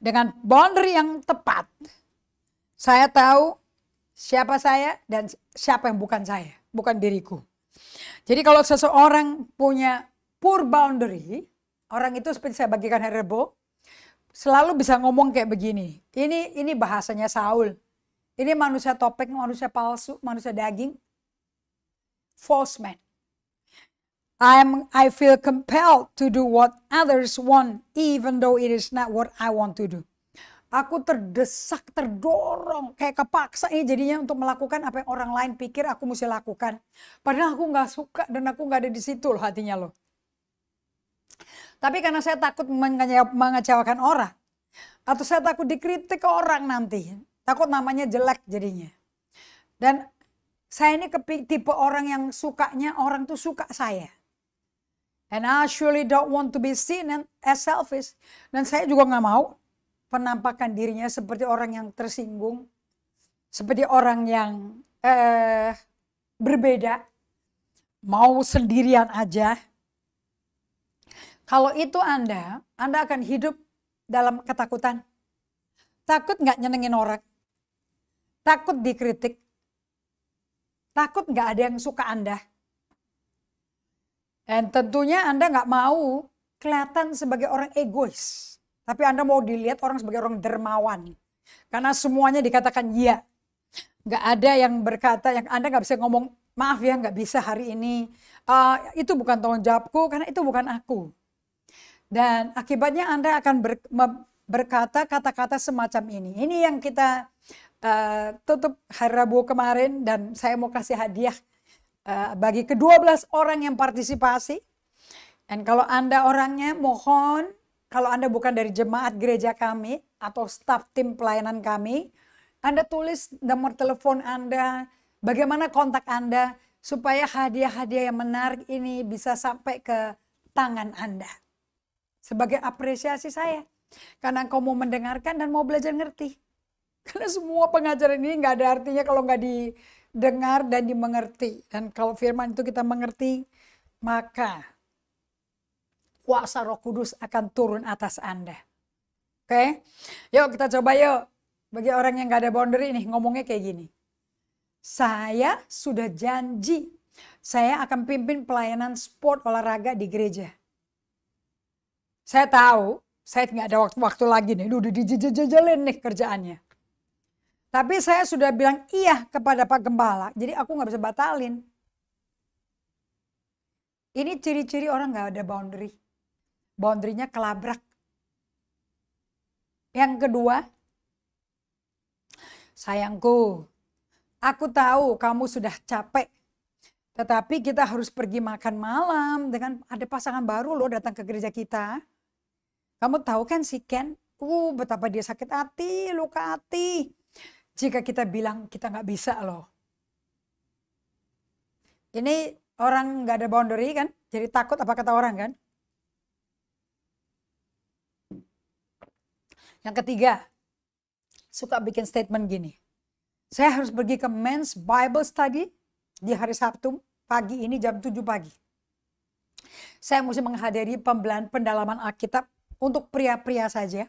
Dengan boundary yang tepat, saya tahu siapa saya dan siapa yang bukan saya, bukan diriku. Jadi kalau seseorang punya poor boundary, orang itu seperti saya bagikan hari Rebo, selalu bisa ngomong kayak begini. Ini bahasanya Saul. Ini manusia topeng, manusia palsu, manusia daging. False man. I feel compelled to do what others want, even though it is not what I want to do. Aku terdesak, terdorong, kayak kepaksa ini jadinya untuk melakukan apa yang orang lain pikir aku mesti lakukan. Padahal aku nggak suka dan aku nggak ada di situ loh hatinya loh. Tapi karena saya takut mengecewakan orang, atau saya takut dikritik orang nanti, takut namanya jelek jadinya. Dan saya ini tipe orang yang sukanya orang tuh suka saya. And I surely don't want to be seen as selfish. Dan saya juga nggak mau penampakan dirinya seperti orang yang tersinggung, seperti orang yang berbeda, mau sendirian aja. Kalau itu Anda akan hidup dalam ketakutan. Takut nggak nyenengin orang, takut dikritik, takut nggak ada yang suka Anda. Dan tentunya Anda nggak mau kelihatan sebagai orang egois. Tapi Anda mau dilihat orang sebagai orang dermawan. Karena semuanya dikatakan iya. Nggak ada yang berkata, yang Anda nggak bisa ngomong, maaf ya nggak bisa hari ini. Itu bukan tanggung jawabku karena itu bukan aku. Dan akibatnya Anda akan berkata kata-kata semacam ini. Ini yang kita tutup hari Rabu kemarin, dan saya mau kasih hadiah bagi ke-12 orang yang partisipasi. Dan kalau Anda orangnya, mohon kalau Anda bukan dari jemaat gereja kami atau staf tim pelayanan kami, Anda tulis nomor telepon Anda, bagaimana kontak Anda, supaya hadiah-hadiah yang menarik ini bisa sampai ke tangan Anda. Sebagai apresiasi saya, karena engkau mau mendengarkan dan mau belajar ngerti. Karena semua pengajaran ini nggak ada artinya kalau nggak didengar dan dimengerti. Dan kalau firman itu kita mengerti, maka kuasa Roh Kudus akan turun atas Anda. Oke? Yuk kita coba yuk. Bagi orang yang nggak ada boundary nih, ngomongnya kayak gini. Saya sudah janji, saya akan pimpin pelayanan sport olahraga di gereja. Saya tahu, saya nggak ada waktu lagi nih, udah dijejelin nih kerjaannya. Tapi saya sudah bilang iya kepada Pak Gembala, jadi aku nggak bisa batalin. Ini ciri-ciri orang nggak ada boundary. Boundary-nya kelabrak. Yang kedua, sayangku, aku tahu kamu sudah capek. Tetapi kita harus pergi makan malam dengan ada pasangan baru loh datang ke gereja kita. Kamu tahu kan si Ken, betapa dia sakit hati, luka hati. Jika kita bilang kita nggak bisa loh. Ini orang nggak ada boundary kan, jadi takut apa kata orang kan. Yang ketiga, suka bikin statement gini. Saya harus pergi ke Men's Bible Study di hari Sabtu pagi ini jam 7 pagi. Saya mesti menghadiri pendalaman Alkitab untuk pria-pria saja.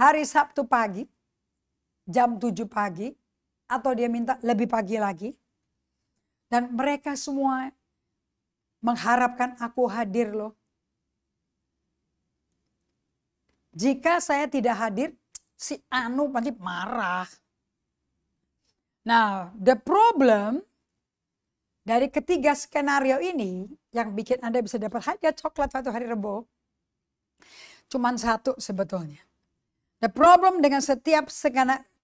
Hari Sabtu pagi. Jam 7 pagi, atau dia minta lebih pagi lagi. Dan mereka semua mengharapkan aku hadir loh. Jika saya tidak hadir, si Anu pasti marah. Nah, the problem dari ketiga skenario ini, yang bikin Anda bisa dapat hadiah coklat suatu hari Rebo, cuman satu sebetulnya. The problem dengan setiap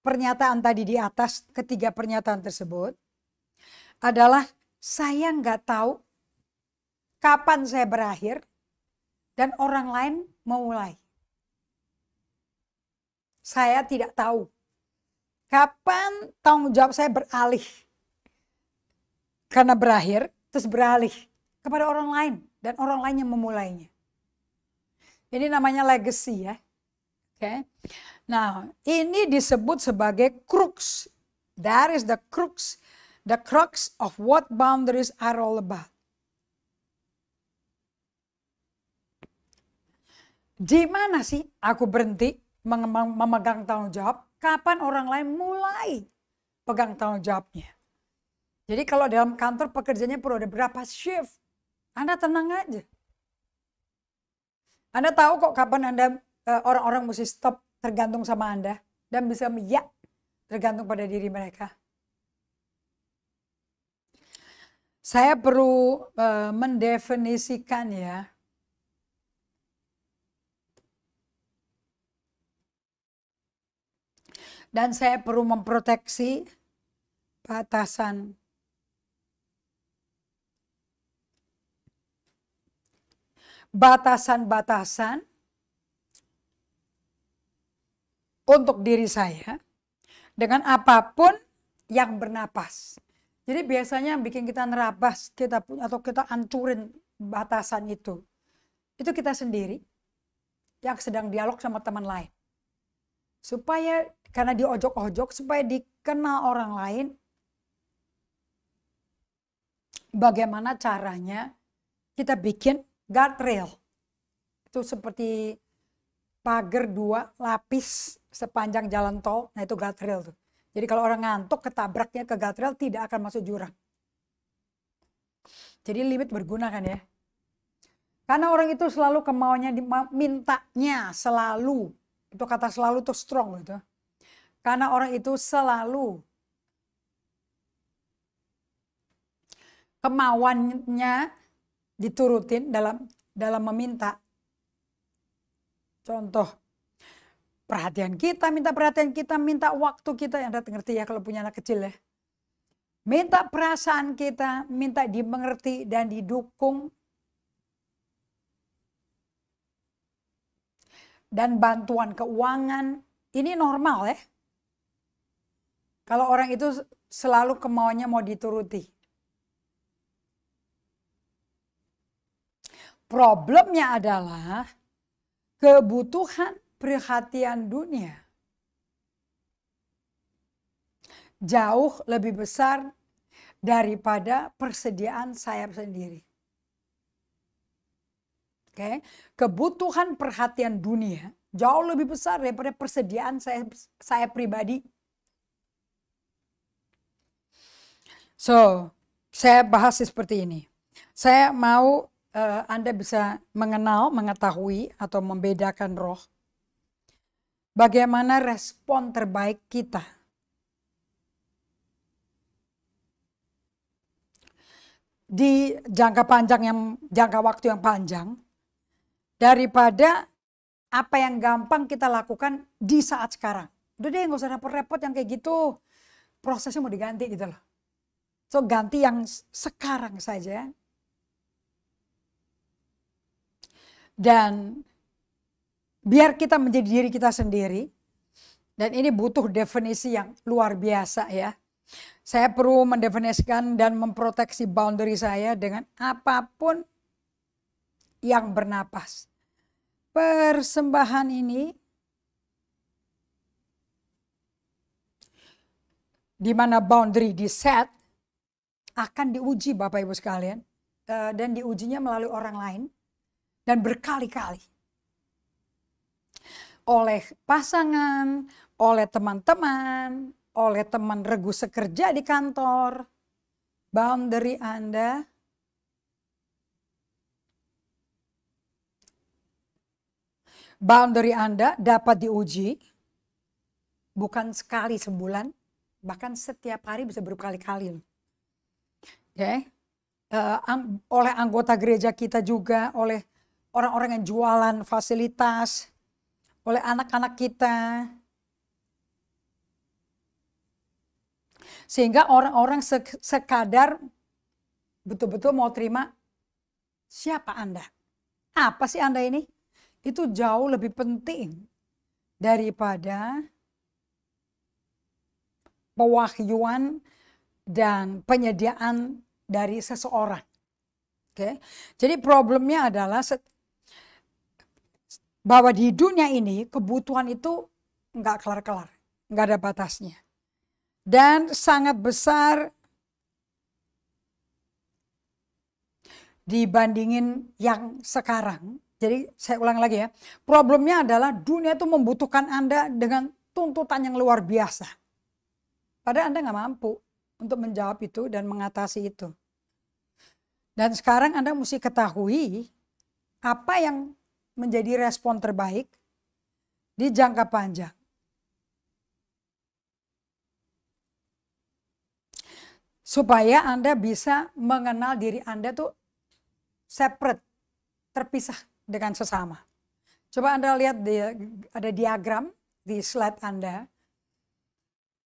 pernyataan tadi di atas, ketiga pernyataan tersebut adalah saya nggak tahu kapan saya berakhir dan orang lain memulai. Saya tidak tahu kapan tanggung jawab saya beralih karena berakhir terus beralih kepada orang lain dan orang lain yang memulainya. Ini namanya legacy ya. Okay. Nah, ini disebut sebagai crux. That is the crux of what boundaries are all about. Di mana sih aku berhenti memegang tanggung jawab? Kapan orang lain mulai pegang tanggung jawabnya? Jadi kalau dalam kantor pekerjaannya perlu ada berapa shift, Anda tenang aja. Anda tahu kok kapan Anda orang-orang mesti stop tergantung sama Anda dan bisa tergantung pada diri mereka. Saya perlu mendefinisikan ya. Dan saya perlu memproteksi batasan. batasan-batasan untuk diri saya dengan apapun yang bernapas. Jadi biasanya yang bikin kita nerabas, kita punya atau kita hancurin batasan itu kita sendiri yang sedang dialog sama teman lain. Supaya karena diojok-ojok, supaya dikenal orang lain, bagaimana caranya kita bikin guardrail. Itu seperti pagar dua lapis sepanjang jalan tol, nah itu guardrail tuh. Jadi kalau orang ngantuk ketabraknya ke guardrail tidak akan masuk jurang. Jadi limit berguna kan ya. Karena orang itu selalu kemauannya, mintanya selalu. Itu kata selalu tuh strong gitu. Karena orang itu selalu kemauannya diturutin dalam meminta. Contoh, perhatian kita, minta waktu kita. Yang udah ngerti ya kalau punya anak kecil ya. Minta perasaan kita, minta dimengerti dan didukung. Dan bantuan keuangan, ini normal ya. Kalau orang itu selalu kemauannya mau dituruti. Problemnya adalah kebutuhan perhatian dunia jauh lebih besar daripada persediaan saya sendiri. Oke, kebutuhan perhatian dunia jauh lebih besar daripada persediaan saya pribadi. So, saya bahas seperti ini. Saya mau Anda bisa mengenal, mengetahui, atau membedakan roh. Bagaimana respon terbaik kita di jangka panjang jangka waktu yang panjang. Daripada apa yang gampang kita lakukan di saat sekarang. Udah deh gak usah repot-repot yang kayak gitu. Prosesnya mau diganti gitu loh. So ganti yang sekarang saja. Dan biar kita menjadi diri kita sendiri. Dan ini butuh definisi yang luar biasa ya. Saya perlu mendefinisikan dan memproteksi boundary saya dengan apapun yang bernapas. Persembahan ini di mana boundary di set akan diuji Bapak Ibu sekalian dan diujinya melalui orang lain dan berkali-kali oleh pasangan, oleh teman-teman, oleh teman regu sekerja di kantor. Boundary Anda dapat diuji bukan sekali sebulan, bahkan setiap hari bisa berkali-kali. Okay. Oleh anggota gereja kita juga, oleh orang-orang yang jualan fasilitas, oleh anak-anak kita. Sehingga orang-orang sekadar betul-betul mau terima siapa Anda. Apa sih Anda ini? Itu jauh lebih penting daripada pewahyuan dan penyediaan dari seseorang. Oke? Jadi problemnya adalah bahwa di dunia ini kebutuhan itu nggak kelar-kelar, nggak ada batasnya. Dan sangat besar dibandingin yang sekarang. Jadi saya ulang lagi ya, problemnya adalah dunia itu membutuhkan Anda dengan tuntutan yang luar biasa. Padahal Anda nggak mampu untuk menjawab itu dan mengatasi itu. Dan sekarang Anda mesti ketahui apa yang menjadi respon terbaik di jangka panjang. Supaya Anda bisa mengenal diri Anda tuh separate, terpisah dengan sesama. Coba Anda lihat ada diagram di slide Anda.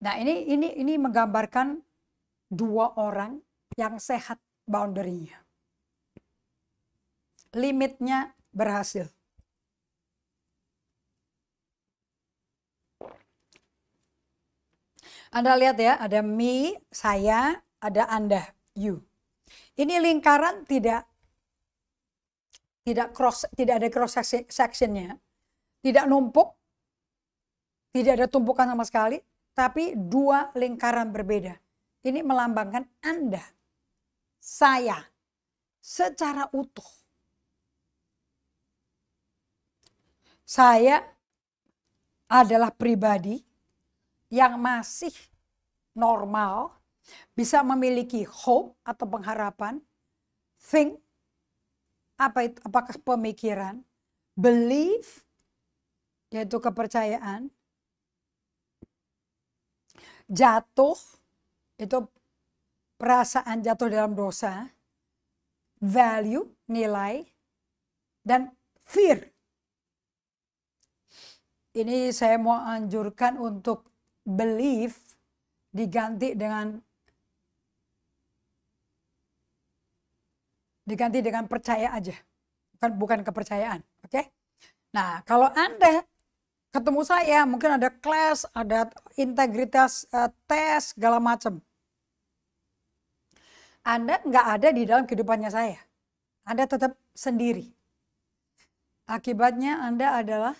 Nah ini menggambarkan dua orang yang sehat boundary-nya. limitnya berhasil. Anda lihat ya, ada me, saya, ada Anda, you. Ini lingkaran tidak ada cross sectionnya, tidak numpuk, tidak ada tumpukan sama sekali, tapi dua lingkaran berbeda. Ini melambangkan Anda, saya, secara utuh. Saya adalah pribadi yang masih normal, bisa memiliki hope atau pengharapan, think, apakah pemikiran, belief, yaitu kepercayaan, jatuh, itu perasaan jatuh dalam dosa, value, nilai, dan fear. Ini saya mau anjurkan untuk belief diganti dengan percaya aja, bukan kepercayaan, oke? Nah, kalau Anda ketemu saya, mungkin ada clash, ada integritas tes, segala macam. Anda nggak ada di dalam kehidupannya saya. Anda tetap sendiri. Akibatnya Anda adalah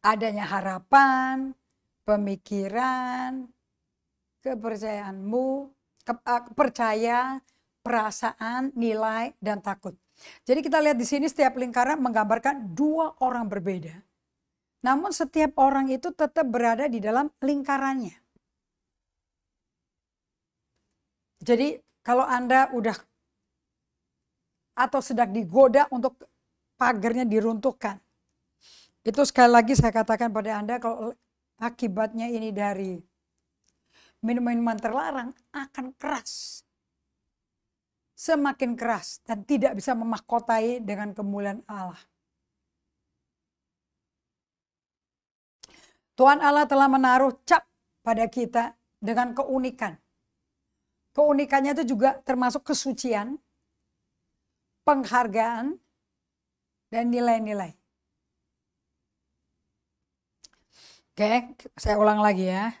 adanya harapan, pemikiran, kepercayaanmu, percaya, perasaan, nilai, dan takut. Jadi kita lihat di sini setiap lingkaran menggambarkan dua orang berbeda. Namun setiap orang itu tetap berada di dalam lingkarannya. Jadi kalau Anda udah atau sedang digoda untuk pagarnya diruntuhkan. Itu sekali lagi saya katakan pada Anda, kalau akibatnya ini dari minuman terlarang akan keras. Semakin keras dan tidak bisa memahkotai dengan kemuliaan Allah. Tuhan Allah telah menaruh cap pada kita dengan keunikan. Keunikannya itu juga termasuk kesucian, penghargaan, dan nilai-nilai. Oke, saya ulang lagi ya.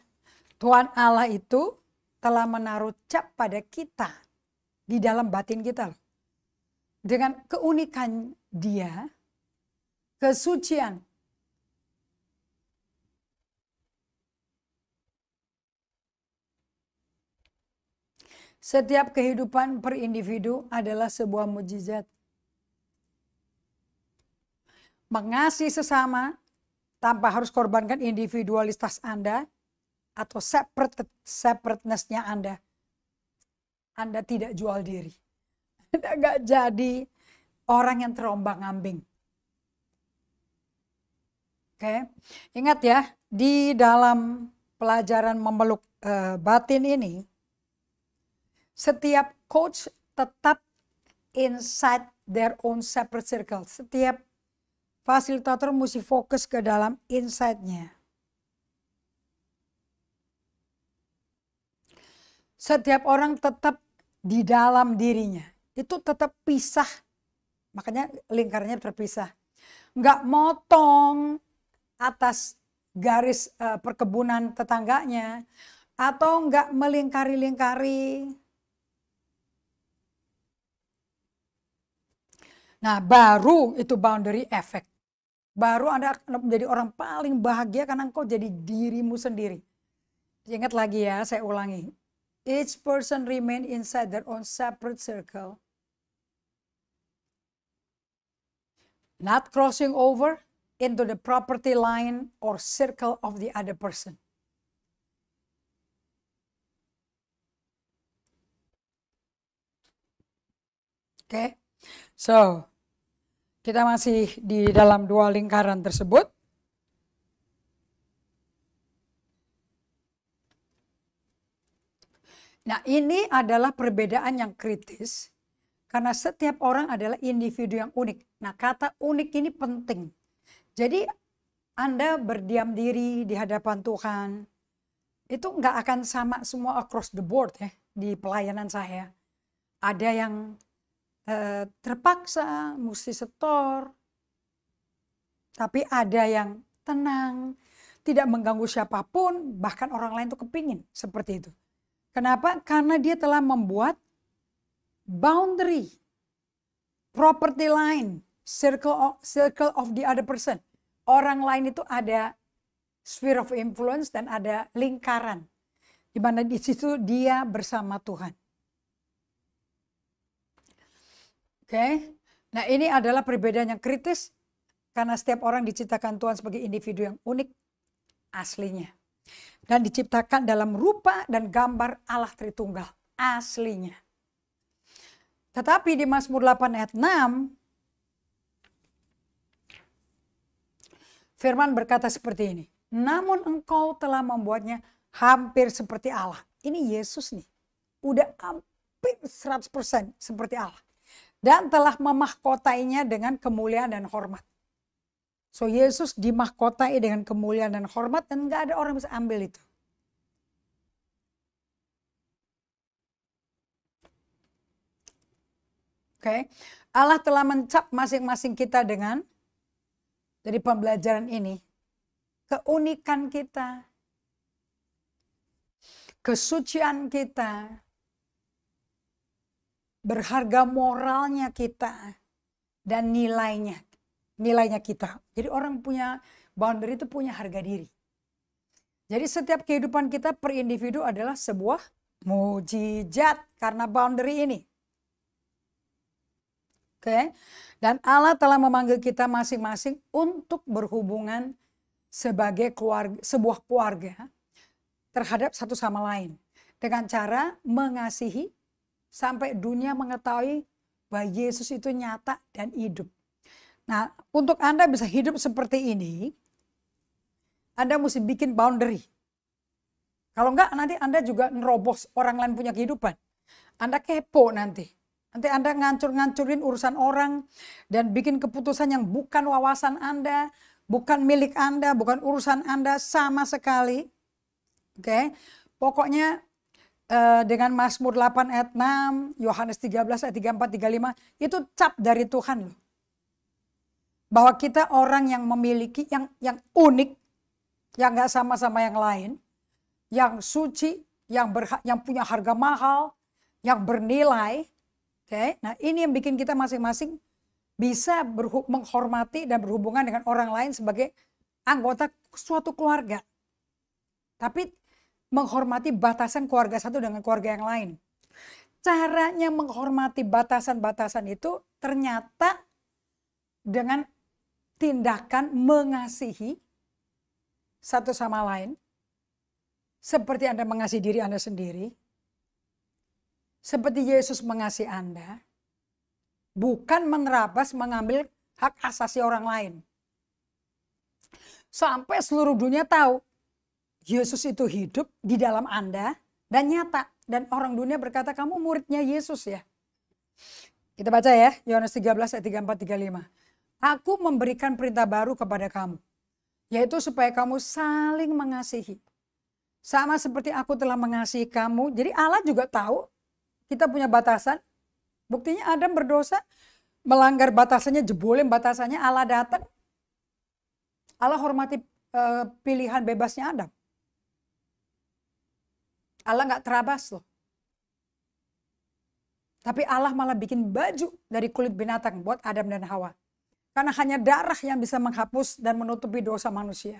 Tuhan Allah itu telah menaruh cap pada kita, di dalam batin kita. Dengan keunikan Dia, kesucian, setiap kehidupan per individu adalah sebuah mujizat. Mengasihi sesama tanpa harus korbankan individualitas Anda atau separateness-nya Anda. Anda tidak jual diri. Anda nggak jadi orang yang terombang-ambing. Oke, ingat ya, di dalam pelajaran memeluk batin ini, setiap coach tetap inside their own separate circle. Setiap fasilitator mesti fokus ke dalam insight-nya. Setiap orang tetap di dalam dirinya. Itu tetap pisah. Makanya lingkarnya terpisah. Nggak motong atas garis perkebunan tetangganya. Atau nggak melingkari-lingkari. Nah, baru itu boundary effect. Baru Anda menjadi orang paling bahagia karena engkau jadi dirimu sendiri. Ingat lagi ya, saya ulangi. Each person remain inside their own separate circle. Not crossing over into the property line or circle of the other person. Oke, so. Kita masih di dalam dua lingkaran tersebut. Nah, ini adalah perbedaan yang kritis. Karena setiap orang adalah individu yang unik. Nah, kata unik ini penting. Jadi, Anda berdiam diri di hadapan Tuhan. Itu nggak akan sama semua across the board ya, di pelayanan saya. ada yang terpaksa mesti setor, tapi ada yang tenang, tidak mengganggu siapapun, bahkan orang lain tuh kepingin seperti itu. Kenapa? Karena dia telah membuat boundary, property line, circle of the other person. Orang lain itu ada sphere of influence dan ada lingkaran, di mana di situ dia bersama Tuhan. Oke, nah ini adalah perbedaan yang kritis karena setiap orang diciptakan Tuhan sebagai individu yang unik aslinya. Dan diciptakan dalam rupa dan gambar Allah Tritunggal aslinya. Tetapi di Mazmur 8 ayat 6, Firman berkata seperti ini, namun engkau telah membuatnya hampir seperti Allah. Ini Yesus nih, udah hampir 100% seperti Allah. Dan telah memahkotainya dengan kemuliaan dan hormat. So Yesus dimahkotai dengan kemuliaan dan hormat dan nggak ada orang yang bisa ambil itu. Oke, Allah telah mencap masing-masing kita dengan dari pembelajaran ini keunikan kita, kesucian kita, berharga moralnya kita dan nilainya kita. Jadi orang punya boundary itu punya harga diri. Jadi setiap kehidupan kita per individu adalah sebuah mujizat karena boundary ini. Oke. Dan Allah telah memanggil kita masing-masing untuk berhubungan sebagai keluarga, sebuah keluarga terhadap satu sama lain dengan cara mengasihi sampai dunia mengetahui bahwa Yesus itu nyata dan hidup. Nah, untuk Anda bisa hidup seperti ini, Anda mesti bikin boundary. Kalau enggak, nanti Anda juga nerobos orang lain punya kehidupan. Anda kepo nanti. Nanti Anda ngancur-ngancurin urusan orang dan bikin keputusan yang bukan wawasan Anda, bukan milik Anda, bukan urusan Anda sama sekali. Oke, pokoknya dengan Mazmur 8 ayat 6, Yohanes 13 ayat 34, 35, itu cap dari Tuhan loh. Bahwa kita orang yang memiliki, yang unik, yang gak sama-sama yang lain, yang suci, yang punya harga mahal, yang bernilai. Okay? Nah ini yang bikin kita masing-masing bisa menghormati dan berhubungan dengan orang lain sebagai anggota suatu keluarga. Tapi menghormati batasan keluarga satu dengan keluarga yang lain. Caranya menghormati batasan-batasan itu ternyata dengan tindakan mengasihi satu sama lain. Seperti Anda mengasihi diri Anda sendiri. Seperti Yesus mengasihi Anda. Bukan menerabas mengambil hak asasi orang lain. Sampai seluruh dunia tahu. Yesus itu hidup di dalam Anda dan nyata. Dan orang dunia berkata, kamu muridnya Yesus ya. Kita baca ya, Yohanes 13 ayat 34, 35. Aku memberikan perintah baru kepada kamu, yaitu supaya kamu saling mengasihi. Sama seperti aku telah mengasihi kamu. Jadi Allah juga tahu kita punya batasan. Buktinya Adam berdosa, melanggar batasannya, jebolin batasannya, Allah datang. Allah hormati pilihan bebasnya Adam. Allah nggak terabas loh. Tapi Allah malah bikin baju dari kulit binatang buat Adam dan Hawa. Karena hanya darah yang bisa menghapus dan menutupi dosa manusia.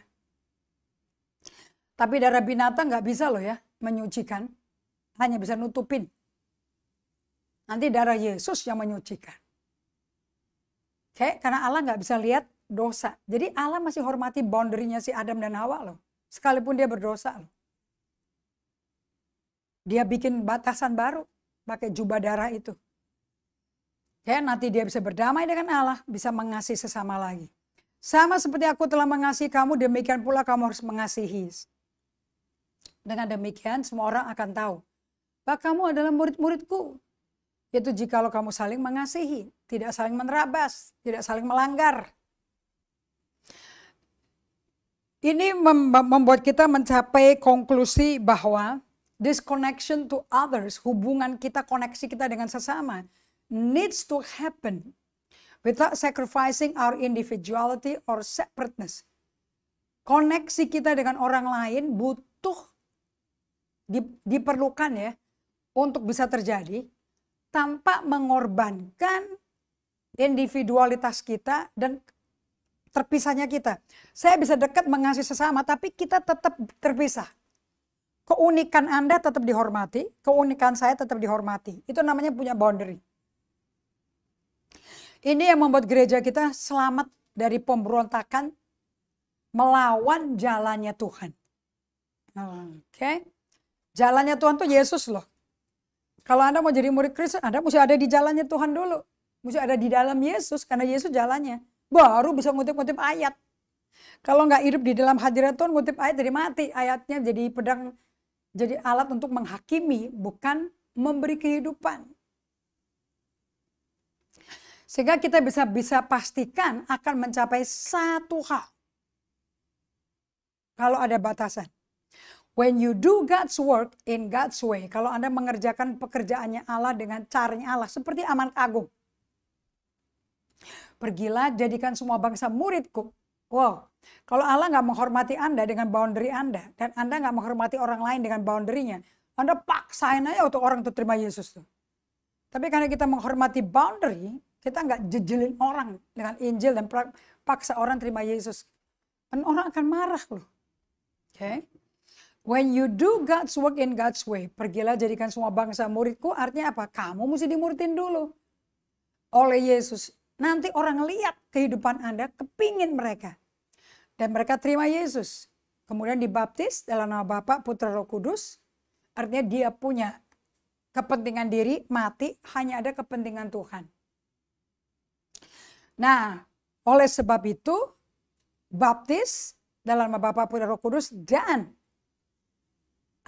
Tapi darah binatang nggak bisa loh ya menyucikan. Hanya bisa nutupin. Nanti darah Yesus yang menyucikan. Oke, karena Allah nggak bisa lihat dosa. Jadi Allah masih hormati boundary-nya si Adam dan Hawa loh. Sekalipun dia berdosa loh. Dia bikin batasan baru pakai jubah darah itu. Ya, nanti dia bisa berdamai dengan Allah, bisa mengasihi sesama lagi. Sama seperti aku telah mengasihi kamu, demikian pula kamu harus mengasihi. Dengan demikian semua orang akan tahu bahwa kamu adalah murid-muridku. Yaitu jikalau kamu saling mengasihi, tidak saling menerabas, tidak saling melanggar. Ini membuat kita mencapai konklusi bahwa this connection to others, hubungan kita, koneksi kita dengan sesama, needs to happen without sacrificing our individuality or separateness. Koneksi kita dengan orang lain butuh, diperlukan ya, untuk bisa terjadi tanpa mengorbankan individualitas kita dan terpisahnya kita. Saya bisa dekat mengasihi sesama, tapi kita tetap terpisah. Keunikan Anda tetap dihormati, keunikan saya tetap dihormati. Itu namanya punya boundary. Ini yang membuat gereja kita selamat dari pemberontakan melawan jalannya Tuhan. Oke. Jalannya Tuhan tuh Yesus loh. Kalau Anda mau jadi murid Kristus, Anda mesti ada di jalannya Tuhan dulu. Mesti ada di dalam Yesus, karena Yesus jalannya. Baru bisa ngutip-ngutip ayat. Kalau nggak hidup di dalam hadirat Tuhan, ngutip ayat jadi mati. Ayatnya jadi pedang, jadi alat untuk menghakimi, bukan memberi kehidupan. Sehingga kita bisa pastikan akan mencapai satu hal. Kalau ada batasan. When you do God's work in God's way. Kalau Anda mengerjakan pekerjaannya Allah dengan caranya Allah. Seperti Aman Agung. Pergilah jadikan semua bangsa muridku. Wow, kalau Allah nggak menghormati Anda dengan boundary Anda, dan Anda nggak menghormati orang lain dengan boundary-nya, Anda paksain aja untuk orang itu terima Yesus tuh. Tapi karena kita menghormati boundary, kita nggak jejelin orang dengan Injil dan paksa orang terima Yesus. Dan orang akan marah loh. Okay. When you do God's work in God's way, pergilah jadikan semua bangsa muridku. Artinya apa? Kamu mesti dimuritin dulu oleh Yesus. Nanti orang lihat kehidupan Anda, kepingin mereka. Dan mereka terima Yesus. Kemudian dibaptis dalam nama Bapa, Putra, Roh Kudus. Artinya dia punya kepentingan diri, mati, hanya ada kepentingan Tuhan. Nah, oleh sebab itu, baptis dalam nama Bapa, Putra, Roh Kudus, dan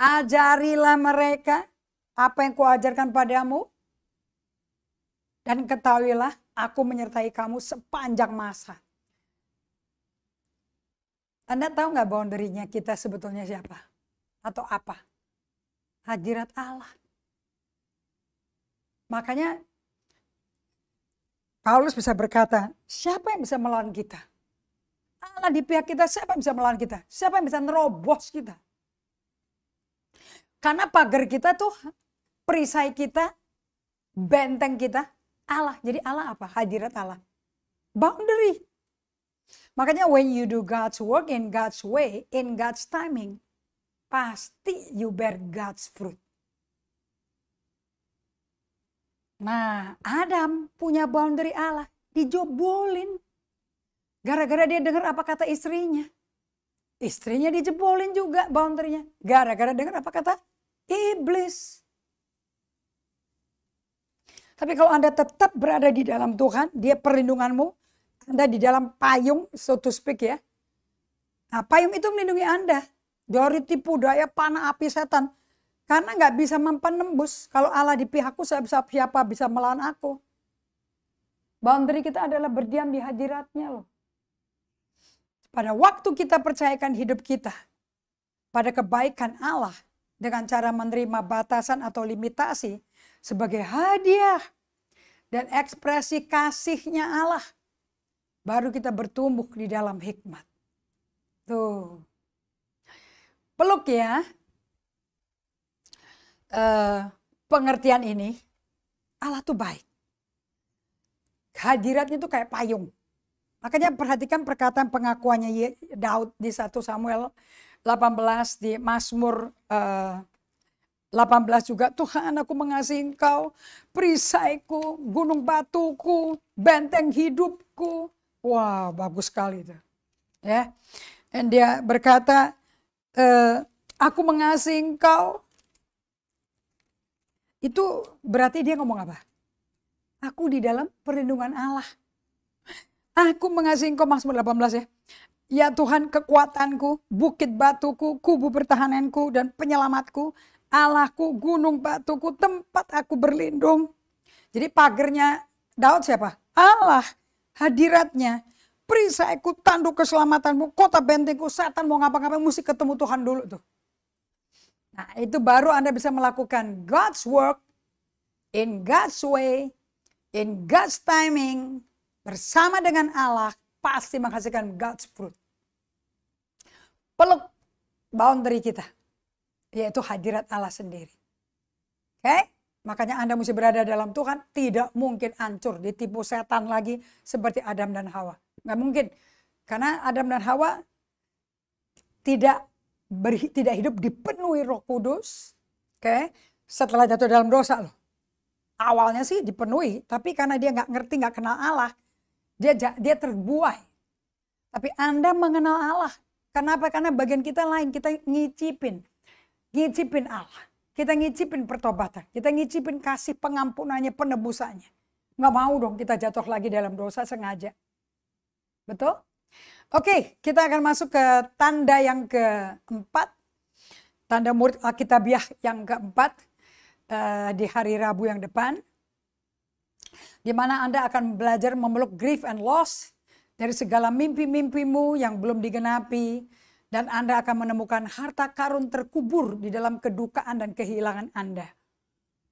ajarilah mereka apa yang kuajarkan padamu, dan ketahuilah Aku menyertai kamu sepanjang masa. Anda tahu nggak boundary-nya kita sebetulnya siapa? Atau apa? Hadirat Allah. Makanya Paulus bisa berkata, siapa yang bisa melawan kita? Allah di pihak kita, siapa yang bisa melawan kita? Siapa yang bisa nerobos kita? Karena pagar kita tuh, perisai kita, benteng kita, Allah. Jadi Allah apa? Hadirat Allah. Boundary. Makanya when you do God's work in God's way, in God's timing, pasti you bear God's fruit. Nah, Adam punya boundary Allah, dijebolin. Gara-gara dia dengar apa kata istrinya. Istrinya dijebolin juga boundary-nya. Gara-gara dengar apa kata iblis. Tapi kalau Anda tetap berada di dalam Tuhan, dia perlindunganmu, Anda di dalam payung, so to speak ya. Nah, payung itu melindungi Anda dari tipu daya panah api setan. Karena nggak bisa menembus. Kalau Allah di pihakku, siapa bisa melawan aku. Boundary kita adalah berdiam di hadiratnya loh. Pada waktu kita percayakan hidup kita pada kebaikan Allah dengan cara menerima batasan atau limitasi, sebagai hadiah dan ekspresi kasihnya Allah. Baru kita bertumbuh di dalam hikmat. Tuh. Peluk ya. Pengertian ini. Allah tuh baik. Hadiratnya tuh kayak payung. Makanya perhatikan perkataan pengakuannya Daud di 1 Samuel 18. Di Mazmur 18 juga, Tuhan aku mengasihi Engkau, perisaiku, gunung batuku, benteng hidupku. Wah, bagus sekali itu. Ya. Dan dia berkata, aku mengasihi Engkau. Itu berarti dia ngomong apa? Aku di dalam perlindungan Allah. Aku mengasihi Engkau, Mazmur 18 ya. Ya Tuhan kekuatanku, bukit batuku, kubu pertahananku dan penyelamatku. Allahku, gunung batuku, tempat aku berlindung. Jadi pagernya Daud siapa? Allah, hadiratnya, perisaiku, tanduk keselamatanmu, kota bentengku, setan mau ngapa-ngapain mesti ketemu Tuhan dulu tuh. Nah, itu baru Anda bisa melakukan God's work in God's way, in God's timing, bersama dengan Allah, pasti menghasilkan God's fruit. Peluk boundary kita, yaitu hadirat Allah sendiri. Oke? Makanya Anda mesti berada dalam Tuhan, tidak mungkin hancur, ditipu setan lagi seperti Adam dan Hawa. Nggak mungkin, karena Adam dan Hawa tidak hidup dipenuhi Roh Kudus. Oke? Setelah jatuh dalam dosa loh. Awalnya sih dipenuhi, tapi karena dia nggak ngerti, nggak kenal Allah, dia terbuai. Tapi Anda mengenal Allah. Kenapa? Karena bagian kita lain, kita ngicipin Allah. Kita ngicipin pertobatan, kita ngicipin kasih pengampunannya, penebusannya. Nggak mau dong kita jatuh lagi dalam dosa sengaja. Betul? Oke, kita akan masuk ke tanda yang keempat. Tanda murid Alkitabiah yang keempat di hari Rabu yang depan. Di mana Anda akan belajar memeluk grief and loss dari segala mimpi-mimpimu yang belum digenapi. Dan Anda akan menemukan harta karun terkubur di dalam kedukaan dan kehilangan Anda.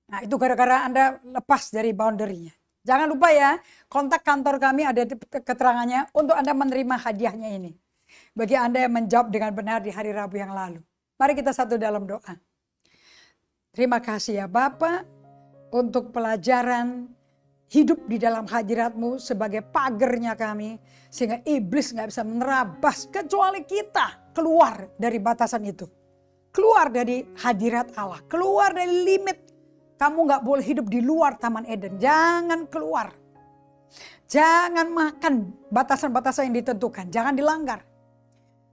Nah, itu gara-gara Anda lepas dari boundary-nya. Jangan lupa ya, kontak kantor kami ada keterangannya untuk Anda menerima hadiahnya ini. Bagi Anda yang menjawab dengan benar di hari Rabu yang lalu. Mari kita satu dalam doa. Terima kasih ya Bapak untuk pelajaran hidup di dalam hadirat-Mu sebagai pagernya kami. Sehingga iblis nggak bisa menerabas kecuali kita keluar dari batasan itu. Keluar dari hadirat Allah. Keluar dari limit. Kamu nggak boleh hidup di luar Taman Eden. Jangan keluar. Jangan makan batasan-batasan yang ditentukan. Jangan dilanggar.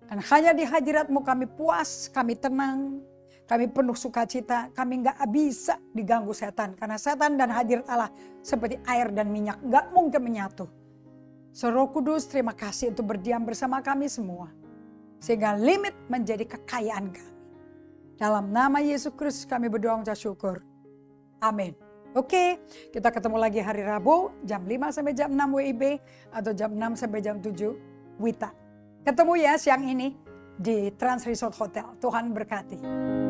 Dan hanya di hadirat-Mu kami puas, kami tenang, kami penuh sukacita. Kami nggak bisa diganggu setan. Karena setan dan hadirat Allah seperti air dan minyak. Nggak mungkin menyatu. Roh Kudus, terima kasih untuk berdiam bersama kami semua. Sehingga limit menjadi kekayaan kami. Dalam nama Yesus Kristus kami berdoa dan syukur. Amin. Oke, kita ketemu lagi hari Rabu jam 5 sampai jam 6 WIB atau jam 6 sampai jam 7 WITA. Ketemu ya siang ini di Trans Resort Hotel. Tuhan berkati.